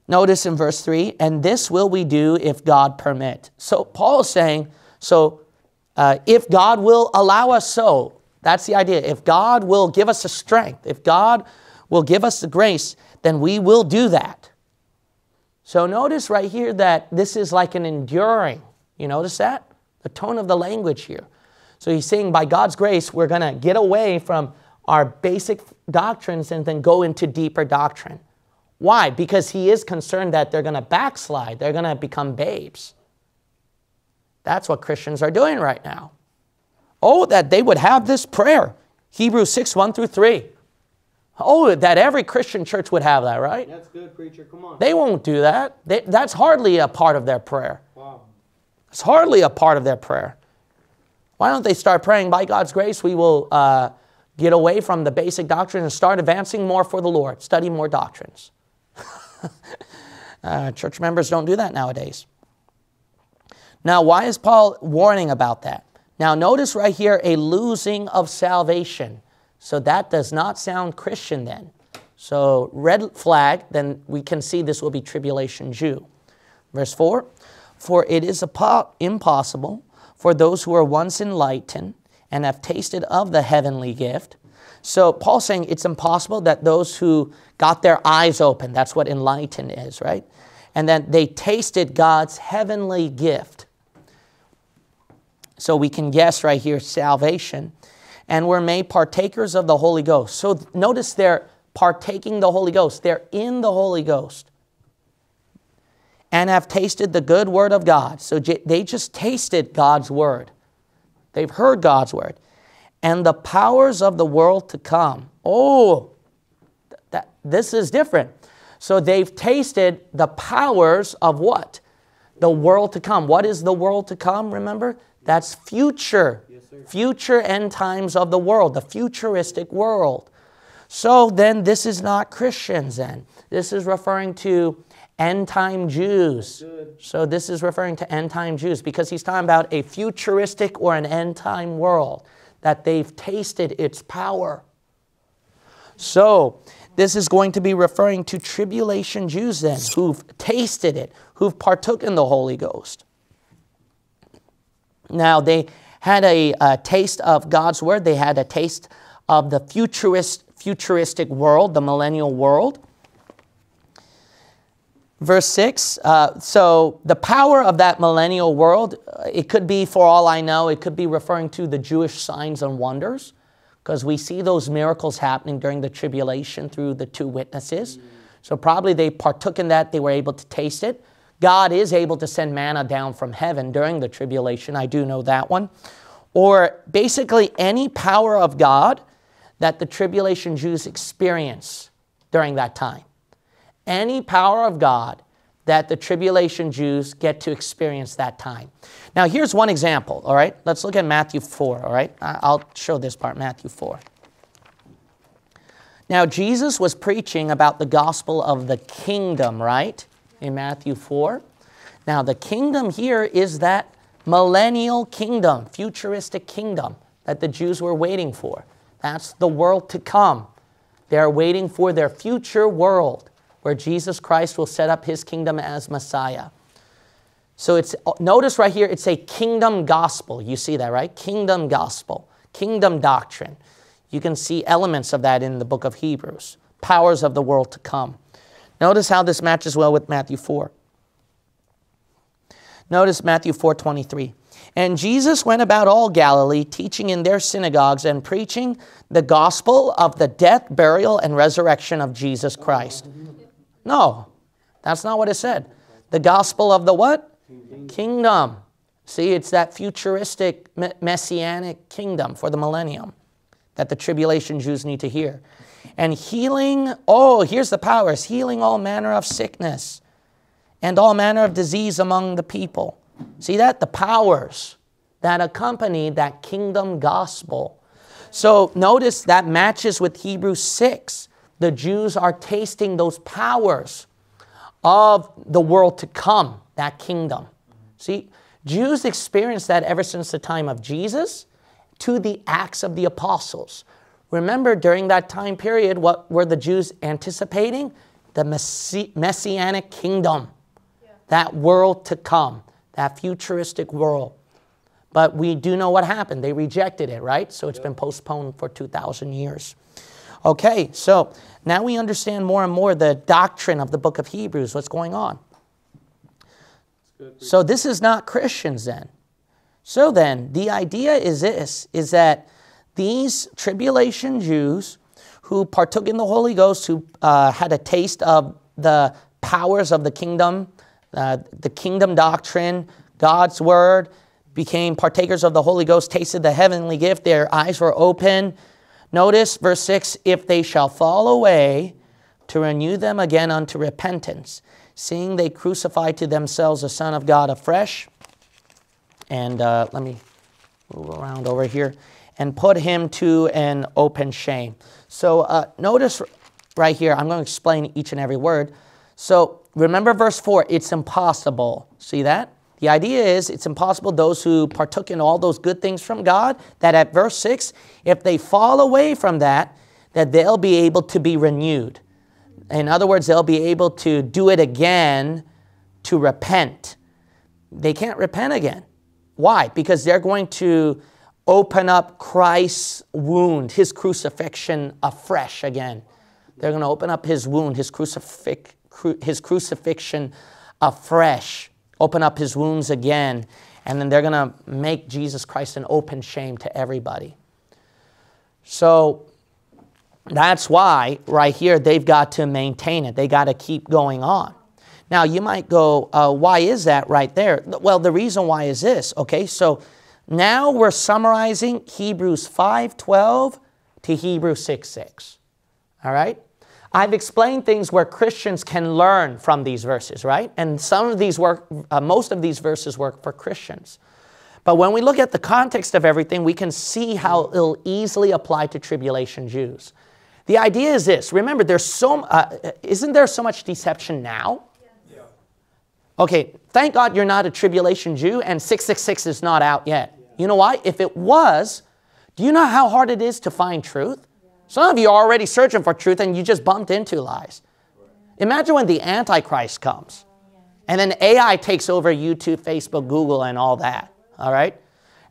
Notice in verse 3, and this will we do if God permit. So Paul is saying, if God will allow us so, that's the idea. If God will give us the strength, if God will give us the grace, then we will do that. So notice right here that this is like an enduring. You notice that? The tone of the language here. So he's saying by God's grace, we're going to get away from our basic doctrines and then go into deeper doctrine. Why? Because he is concerned that they're going to backslide. They're going to become babes. That's what Christians are doing right now. Oh, that they would have this prayer. Hebrews 6:1-3. Oh, that every Christian church would have that, right? That's good, preacher. Come on. They won't do that. That's hardly a part of their prayer. Wow. It's hardly a part of their prayer. Why don't they start praying, by God's grace, we will get away from the basic doctrine and start advancing more for the Lord, study more doctrines. Church members don't do that nowadays. Now, why is Paul warning about that? Now, notice right here a losing of salvation. So that does not sound Christian then. So red flag, then we can see this will be tribulation Jew. Verse 4, for it is impossible for those who are once enlightened and have tasted of the heavenly gift. So Paul's saying it's impossible that those who got their eyes open, that's what enlightened is, right? And then they tasted God's heavenly gift. So we can guess right here salvation. And were made partakers of the Holy Ghost. So notice they're partaking the Holy Ghost. They're in the Holy Ghost. And have tasted the good word of God. So they just tasted God's word. They've heard God's word. And the powers of the world to come. Oh, this is different. So they've tasted the powers of what? The world to come. What is the world to come, remember? That's future. Yes, sir. Future end times of the world, the futuristic world. So then this is not Christians then. This is referring to end time Jews. So this is referring to end time Jews because he's talking about a futuristic or an end time world that they've tasted its power. So this is going to be referring to tribulation Jews then who've tasted it, who've partook in the Holy Ghost. Now, they had a taste of God's word. They had a taste of the futuristic world, the millennial world. Verse 6, so the power of that millennial world, it could be, for all I know, it could be referring to the Jewish signs and wonders, because we see those miracles happening during the tribulation through the two witnesses. So probably they partook in that. They were able to taste it. God is able to send manna down from heaven during the tribulation. I do know that one. Or basically any power of God that the tribulation Jews experience during that time. Any power of God that the tribulation Jews get to experience that time. Now, here's one example, all right? Let's look at Matthew 4, all right? I'll show this part, Matthew 4. Now, Jesus was preaching about the gospel of the kingdom, right? In Matthew 4. Now, the kingdom here is that millennial kingdom, futuristic kingdom that the Jews were waiting for. That's the world to come. They're waiting for their future world where Jesus Christ will set up his kingdom as Messiah. So it's, notice right here, it's a kingdom gospel. You see that, right? Kingdom gospel, kingdom doctrine. You can see elements of that in the book of Hebrews, powers of the world to come. Notice how this matches well with Matthew 4. Notice Matthew 4:23. And Jesus went about all Galilee, teaching in their synagogues and preaching the gospel of the death, burial, and resurrection of Jesus Christ. No, that's not what it said. The gospel of the what? Kingdom. See, it's that futuristic messianic kingdom for the millennium that the tribulation Jews need to hear. And healing, oh, here's the powers, healing all manner of sickness and all manner of disease among the people. See that? The powers that accompany that kingdom gospel. So notice that matches with Hebrews 6. The Jews are tasting those powers of the world to come, that kingdom. See, Jews experienced that ever since the time of Jesus to the Acts of the Apostles. Remember, during that time period, what were the Jews anticipating? The Messianic kingdom, that world to come, that futuristic world. But we do know what happened. They rejected it, right? So it's been postponed for 2,000 years. Okay, so now we understand more and more the doctrine of the book of Hebrews, what's going on. So this is not Christians then. So then, the idea is this, is that these tribulation Jews who partook in the Holy Ghost, who had a taste of the powers of the kingdom doctrine, God's word, became partakers of the Holy Ghost, tasted the heavenly gift, their eyes were open. Notice verse 6, if they shall fall away, to renew them again unto repentance, seeing they crucify to themselves the Son of God afresh. And let me move around over here. And put him to an open shame. So notice right here, I'm going to explain each and every word. So remember verse 4, it's impossible. See that? The idea is it's impossible those who partook in all those good things from God, that at verse 6, if they fall away from that, that they'll be able to be renewed. In other words, they'll be able to do it again to repent. They can't repent again. Why? Because they're going to open up Christ's wound, his crucifixion afresh again. They're going to open up his wound, his crucifixion afresh. Open up his wounds again. And then they're going to make Jesus Christ an open shame to everybody. So that's why right here they've got to maintain it. They got to keep going on. Now you might go, why is that right there? Well, the reason why is this. Okay, so now we're summarizing Hebrews 5:12 to Hebrews 6:6. All right? I've explained things where Christians can learn from these verses, right? And some of these work, most of these verses work for Christians. But when we look at the context of everything, we can see how it'll easily apply to tribulation Jews. The idea is this. Remember, there's isn't there so much deception now? Yeah. Okay, thank God you're not a tribulation Jew and 666 is not out yet. You know why? If it was, do you know how hard it is to find truth? Some of you are already searching for truth and you just bumped into lies. Imagine when the Antichrist comes and then AI takes over YouTube, Facebook, Google, and all that. All right?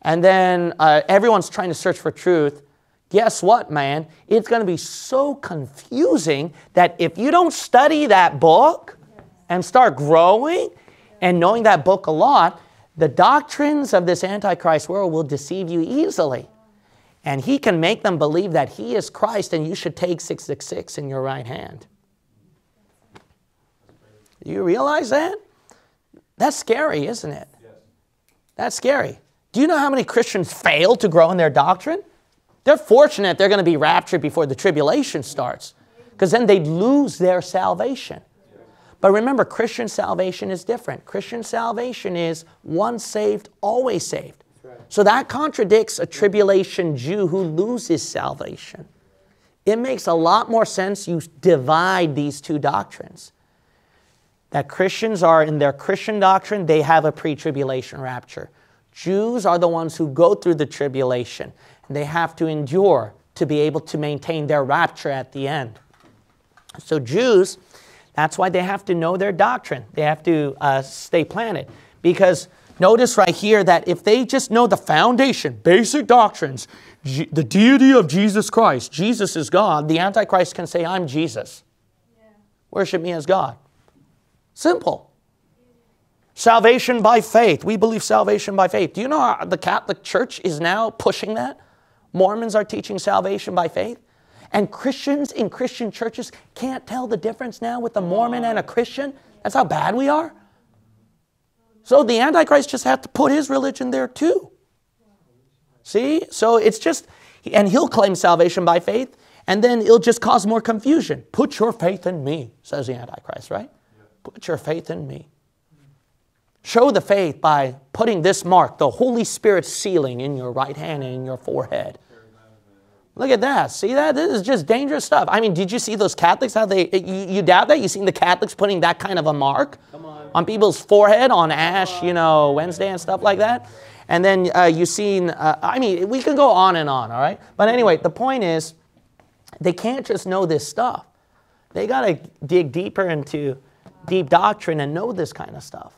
And then everyone's trying to search for truth. Guess what, man? It's going to be so confusing that if you don't study that book and start growing and knowing that book a lot, the doctrines of this Antichrist world will deceive you easily. And he can make them believe that he is Christ and you should take 666 in your right hand. Do you realize that? That's scary, isn't it? That's scary. Do you know how many Christians fail to grow in their doctrine? They're fortunate they're going to be raptured before the tribulation starts, because then they'd lose their salvation. But remember, Christian salvation is different. Christian salvation is once saved, always saved. So that contradicts a tribulation Jew who loses salvation. It makes a lot more sense you divide these two doctrines. That Christians are in their Christian doctrine, they have a pre-tribulation rapture. Jews are the ones who go through the tribulation, and they have to endure to be able to maintain their rapture at the end. So Jews, that's why they have to know their doctrine. They have to stay planted. Because notice right here that if they just know the foundation, basic doctrines, the deity of Jesus Christ, Jesus is God, the Antichrist can say, I'm Jesus. Yeah. Worship me as God. Simple. Salvation by faith. We believe salvation by faith. Do you know the Catholic Church is now pushing that? Mormons are teaching salvation by faith. And Christians in Christian churches can't tell the difference now with a Mormon and a Christian. That's how bad we are. So the Antichrist just had to put his religion there too. See? So it's just, and he'll claim salvation by faith, and then it'll just cause more confusion. Put your faith in me, says the Antichrist, right? Put your faith in me. Show the faith by putting this mark, the Holy Spirit's sealing, in your right hand and in your forehead. Look at that. See that? This is just dangerous stuff. I mean, did you see those Catholics? How they? You doubt that? You seen the Catholics putting that kind of a mark on people's forehead on Ash, you know, Wednesday and stuff like that? And then you've seen, I mean, we can go on and on, all right? But anyway, the point is, they can't just know this stuff. They got to dig deeper into deep doctrine and know this kind of stuff.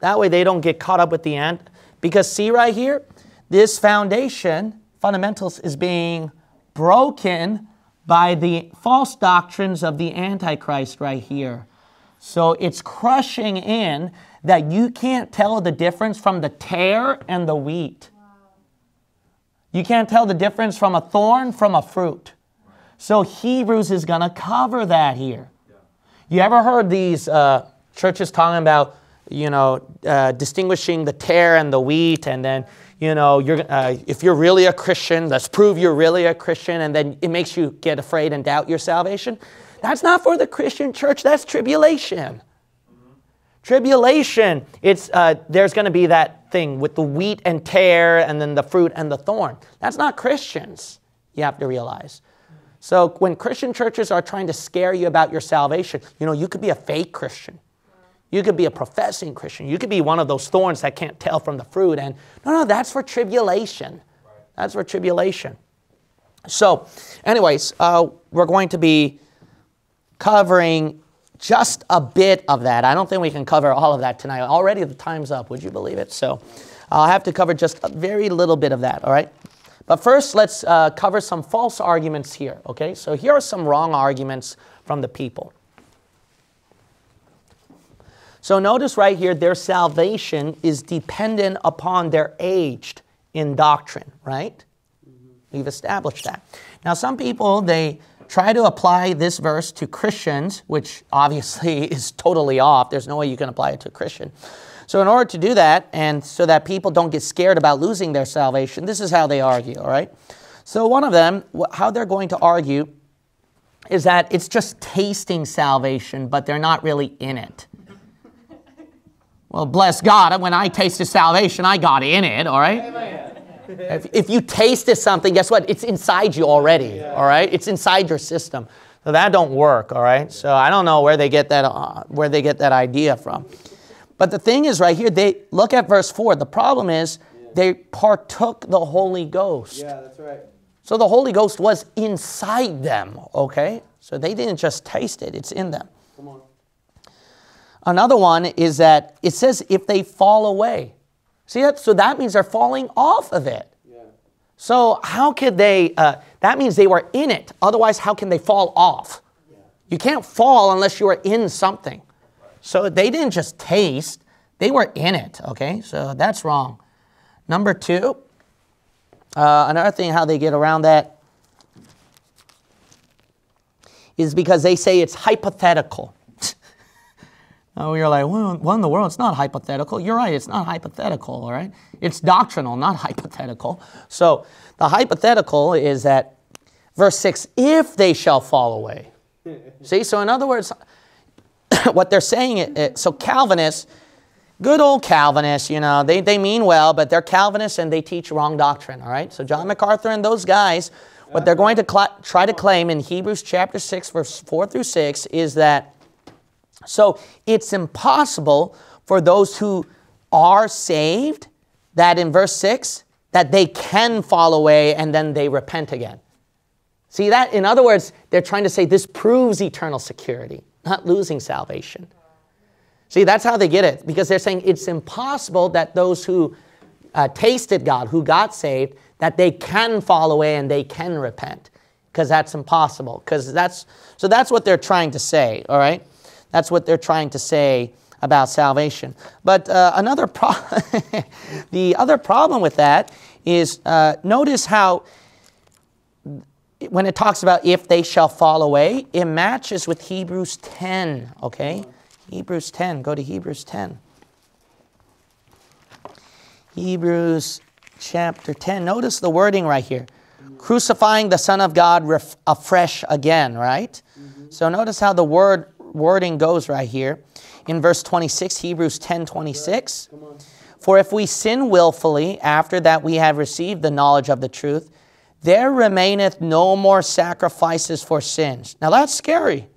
That way they don't get caught up with the end. Because see right here, this foundation, fundamentals, is being broken by the false doctrines of the Antichrist right here. So it's crushing in that you can't tell the difference from the tare and the wheat. You can't tell the difference from a thorn from a fruit. So Hebrews is going to cover that here. You ever heard these churches talking about, you know, distinguishing the tare and the wheat, and then, you know, you're, if you're really a Christian, let's prove you're really a Christian, and then it makes you get afraid and doubt your salvation? That's not for the Christian church. That's tribulation. Tribulation, it's, there's going to be that thing with the wheat and tare and then the fruit and the thorn. That's not Christians, you have to realize. So when Christian churches are trying to scare you about your salvation, you know, you could be a fake Christian. You could be a professing Christian. You could be one of those thorns that can't tell from the fruit. And no, that's for tribulation. That's for tribulation. So anyways, we're going to be covering just a bit of that. I don't think we can cover all of that tonight. Already the time's up, would you believe it? So I'll have to cover just a very little bit of that, all right? But first, let's cover some false arguments here, okay? So here are some wrong arguments from the people. So notice right here, their salvation is dependent upon their age in doctrine, right? We've established that. Now, some people, they try to apply this verse to Christians, which obviously is totally off. There's no way you can apply it to a Christian. So in order to do that, and so that people don't get scared about losing their salvation, this is how they argue, all right? So one of them, how they're going to argue is that it's just tasting salvation, but they're not really in it. Well, bless God, when I tasted salvation, I got in it, all right? Amen. If you tasted something, guess what? It's inside you already, all right? It's inside your system. So that don't work, all right? So I don't know where they get that idea from. But the thing is right here, they look at verse 4. The problem is they partook the Holy Ghost. Yeah, that's right. So the Holy Ghost was inside them, okay? So they didn't just taste it. It's in them. Come on. Another one is that it says if they fall away. See that? So that means they're falling off of it. Yeah. So how could they, that means they were in it. Otherwise, how can they fall off? Yeah. You can't fall unless you are in something. Right. So they didn't just taste, they were in it, okay? So that's wrong. Number two, another thing how they get around that is because they say it's hypothetical. Oh, you're like, well, what in the world? It's not hypothetical. You're right, it's not hypothetical, all right? It's doctrinal, not hypothetical. So the hypothetical is that verse 6, if they shall fall away. See, so in other words, what they're saying, so Calvinists, good old Calvinists, you know, they mean well, but they're Calvinists and they teach wrong doctrine, all right? So John MacArthur and those guys, what they're going to try to claim in Hebrews chapter 6, verse 4 through 6 is that so it's impossible for those who are saved, that in verse 6, that they can fall away and then they repent again. See that? In other words, they're trying to say this proves eternal security, not losing salvation. See, that's how they get it, because they're saying it's impossible that those who tasted God, who got saved, that they can fall away and they can repent, because that's impossible. So that's what they're trying to say, all right? That's what they're trying to say about salvation. But the other problem with that is notice how when it talks about if they shall fall away, it matches with Hebrews 10, okay? Hebrews 10, go to Hebrews 10. Hebrews chapter 10, notice the wording right here. Crucifying the Son of God afresh again, right? So notice how the wording goes right here in verse 26, Hebrews 10:26. For if we sin willfully after that we have received the knowledge of the truth, there remaineth no more sacrifices for sins. Now that's scary.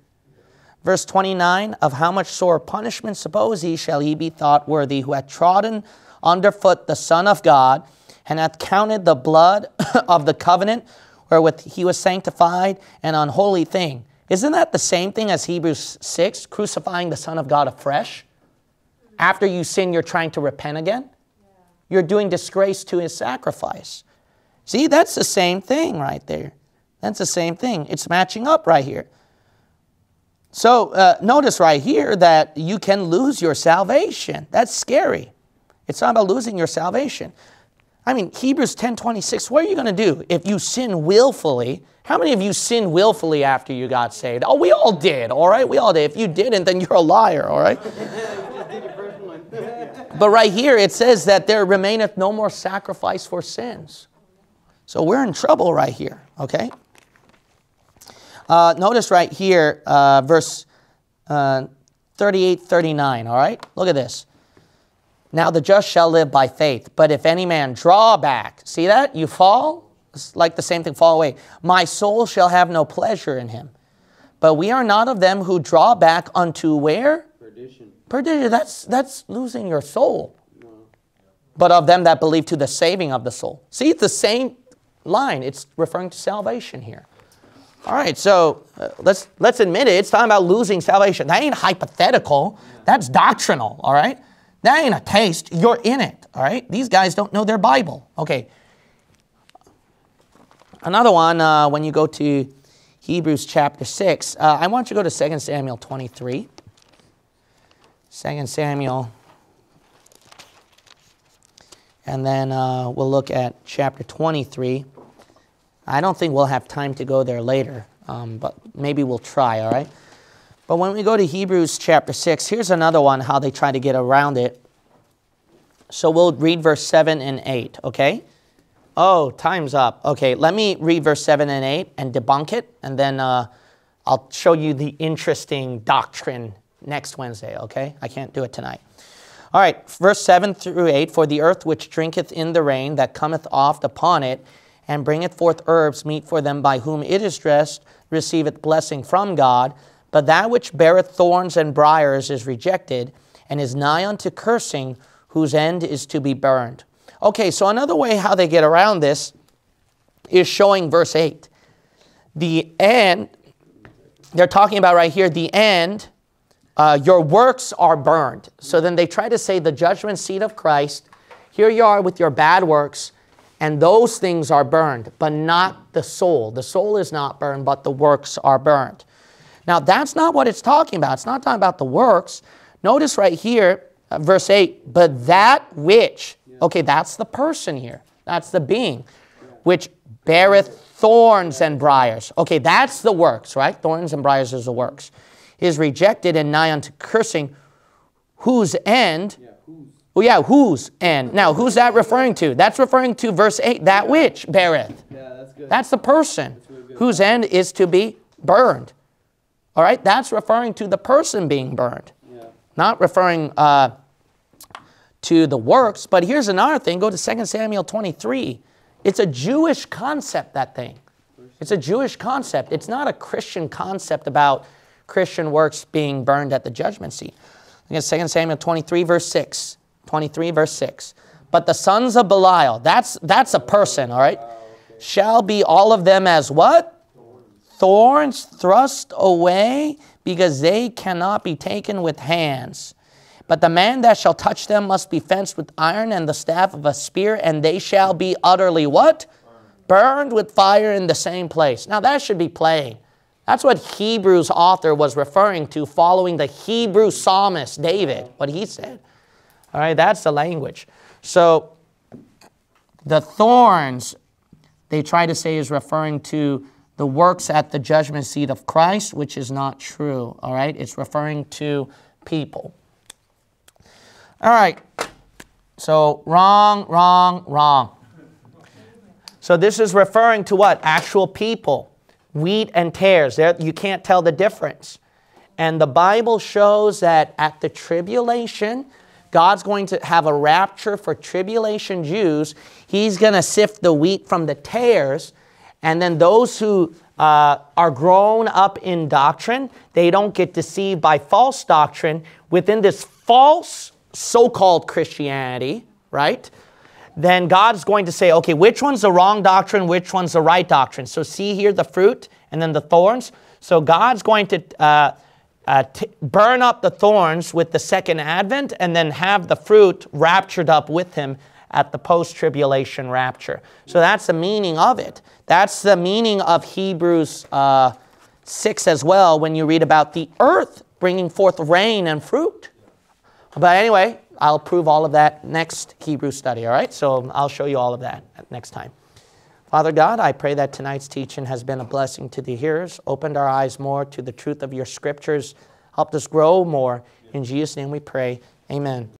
Verse 29, of how much sore punishment, suppose ye, shall he be thought worthy, who hath trodden underfoot the Son of God, and hath counted the blood of the covenant wherewith he was sanctified an unholy thing. Isn't that the same thing as Hebrews 6, crucifying the Son of God afresh? After you sin, you're trying to repent again. You're doing disgrace to his sacrifice. See, that's the same thing right there. That's the same thing. It's matching up right here. So notice right here that you can lose your salvation. That's scary. It's not about losing your salvation. I mean, Hebrews 10:26, what are you going to do if you sin willfully? How many of you sinned willfully after you got saved? Oh, we all did, all right? We all did. If you didn't, then you're a liar, all right? But right here it says that there remaineth no more sacrifice for sins. So we're in trouble right here, okay? Notice right here, verse 38-39, all right? Look at this. Now the just shall live by faith, but if any man draw back, see that? You fall, it's like the same thing, fall away. My soul shall have no pleasure in him. But we are not of them who draw back unto where? Perdition. Perdition, that's losing your soul. No. But of them that believe, to the saving of the soul. See, it's the same line. It's referring to salvation here. All right, so let's admit it. It's talking about losing salvation. That ain't hypothetical. Yeah. That's doctrinal, all right? That ain't a taste. You're in it, all right? These guys don't know their Bible. Okay. Another one, when you go to Hebrews chapter 6, I want you to go to 2 Samuel 23. 2 Samuel. And then we'll look at chapter 23. I don't think we'll have time to go there later, but maybe we'll try, all right? But when we go to Hebrews chapter 6, here's another one, how they try to get around it. So we'll read verse 7 and 8, okay? Oh, time's up. Okay, let me read verse 7 and 8 and debunk it, and then I'll show you the interesting doctrine next Wednesday, okay? I can't do it tonight. All right, verse 7 through 8, for the earth which drinketh in the rain that cometh oft upon it, and bringeth forth herbs, meet for them by whom it is dressed, receiveth blessing from God. But that which beareth thorns and briars is rejected, and is nigh unto cursing, whose end is to be burned. Okay, so another way how they get around this is showing verse 8. The end, they're talking about right here, the end, your works are burned. So then they try to say the judgment seat of Christ, here you are with your bad works, and those things are burned, but not the soul. The soul is not burned, but the works are burned. Now, that's not what it's talking about. It's not talking about the works. Notice right here, verse 8, but that which, okay, that's the person here. That's the being, which beareth thorns and briars. Okay, that's the works, right? Thorns and briars is the works. Is rejected and nigh unto cursing, whose end... Oh yeah, whose end? Now, who's that referring to? That's referring to verse 8, that which beareth. Yeah, that's good. That's the person, that's really good, whose end is to be burned. All right, that's referring to the person being burned, yeah, not referring to the works. But here's another thing. Go to 2 Samuel 23. It's a Jewish concept, that thing. It's a Jewish concept. It's not a Christian concept about Christian works being burned at the judgment seat. Look at 2 Samuel 23, verse 6. 23, verse 6. But the sons of Belial, that's a person, all right, shall be all of them as what? Thorns thrust away, because they cannot be taken with hands. But the man that shall touch them must be fenced with iron and the staff of a spear, and they shall be utterly what? Burned with fire in the same place. Now that should be plain. That's what Hebrews author was referring to, following the Hebrew psalmist David, what he said. All right, that's the language. So the thorns, they try to say, is referring to the works at the judgment seat of Christ, which is not true. All right, it's referring to people. All right, so wrong, wrong, wrong. So this is referring to what? Actual people. Wheat and tares. There, you can't tell the difference. And the Bible shows that at the tribulation, God's going to have a rapture for tribulation Jews. He's going to sift the wheat from the tares, And then those who are grown up in doctrine, they don't get deceived by false doctrine within this false so-called Christianity, right? Then God's going to say, okay, which one's the wrong doctrine? Which one's the right doctrine? So see here the fruit and then the thorns. So God's going to burn up the thorns with the second advent and then have the fruit raptured up with him at the post-tribulation rapture. So that's the meaning of it. That's the meaning of Hebrews 6 as well, when you read about the earth bringing forth rain and fruit. But anyway, I'll prove all of that next Hebrew study, all right? So I'll show you all of that next time. Father God, I pray that tonight's teaching has been a blessing to the hearers, opened our eyes more to the truth of your scriptures, helped us grow more. In Jesus' name we pray, amen.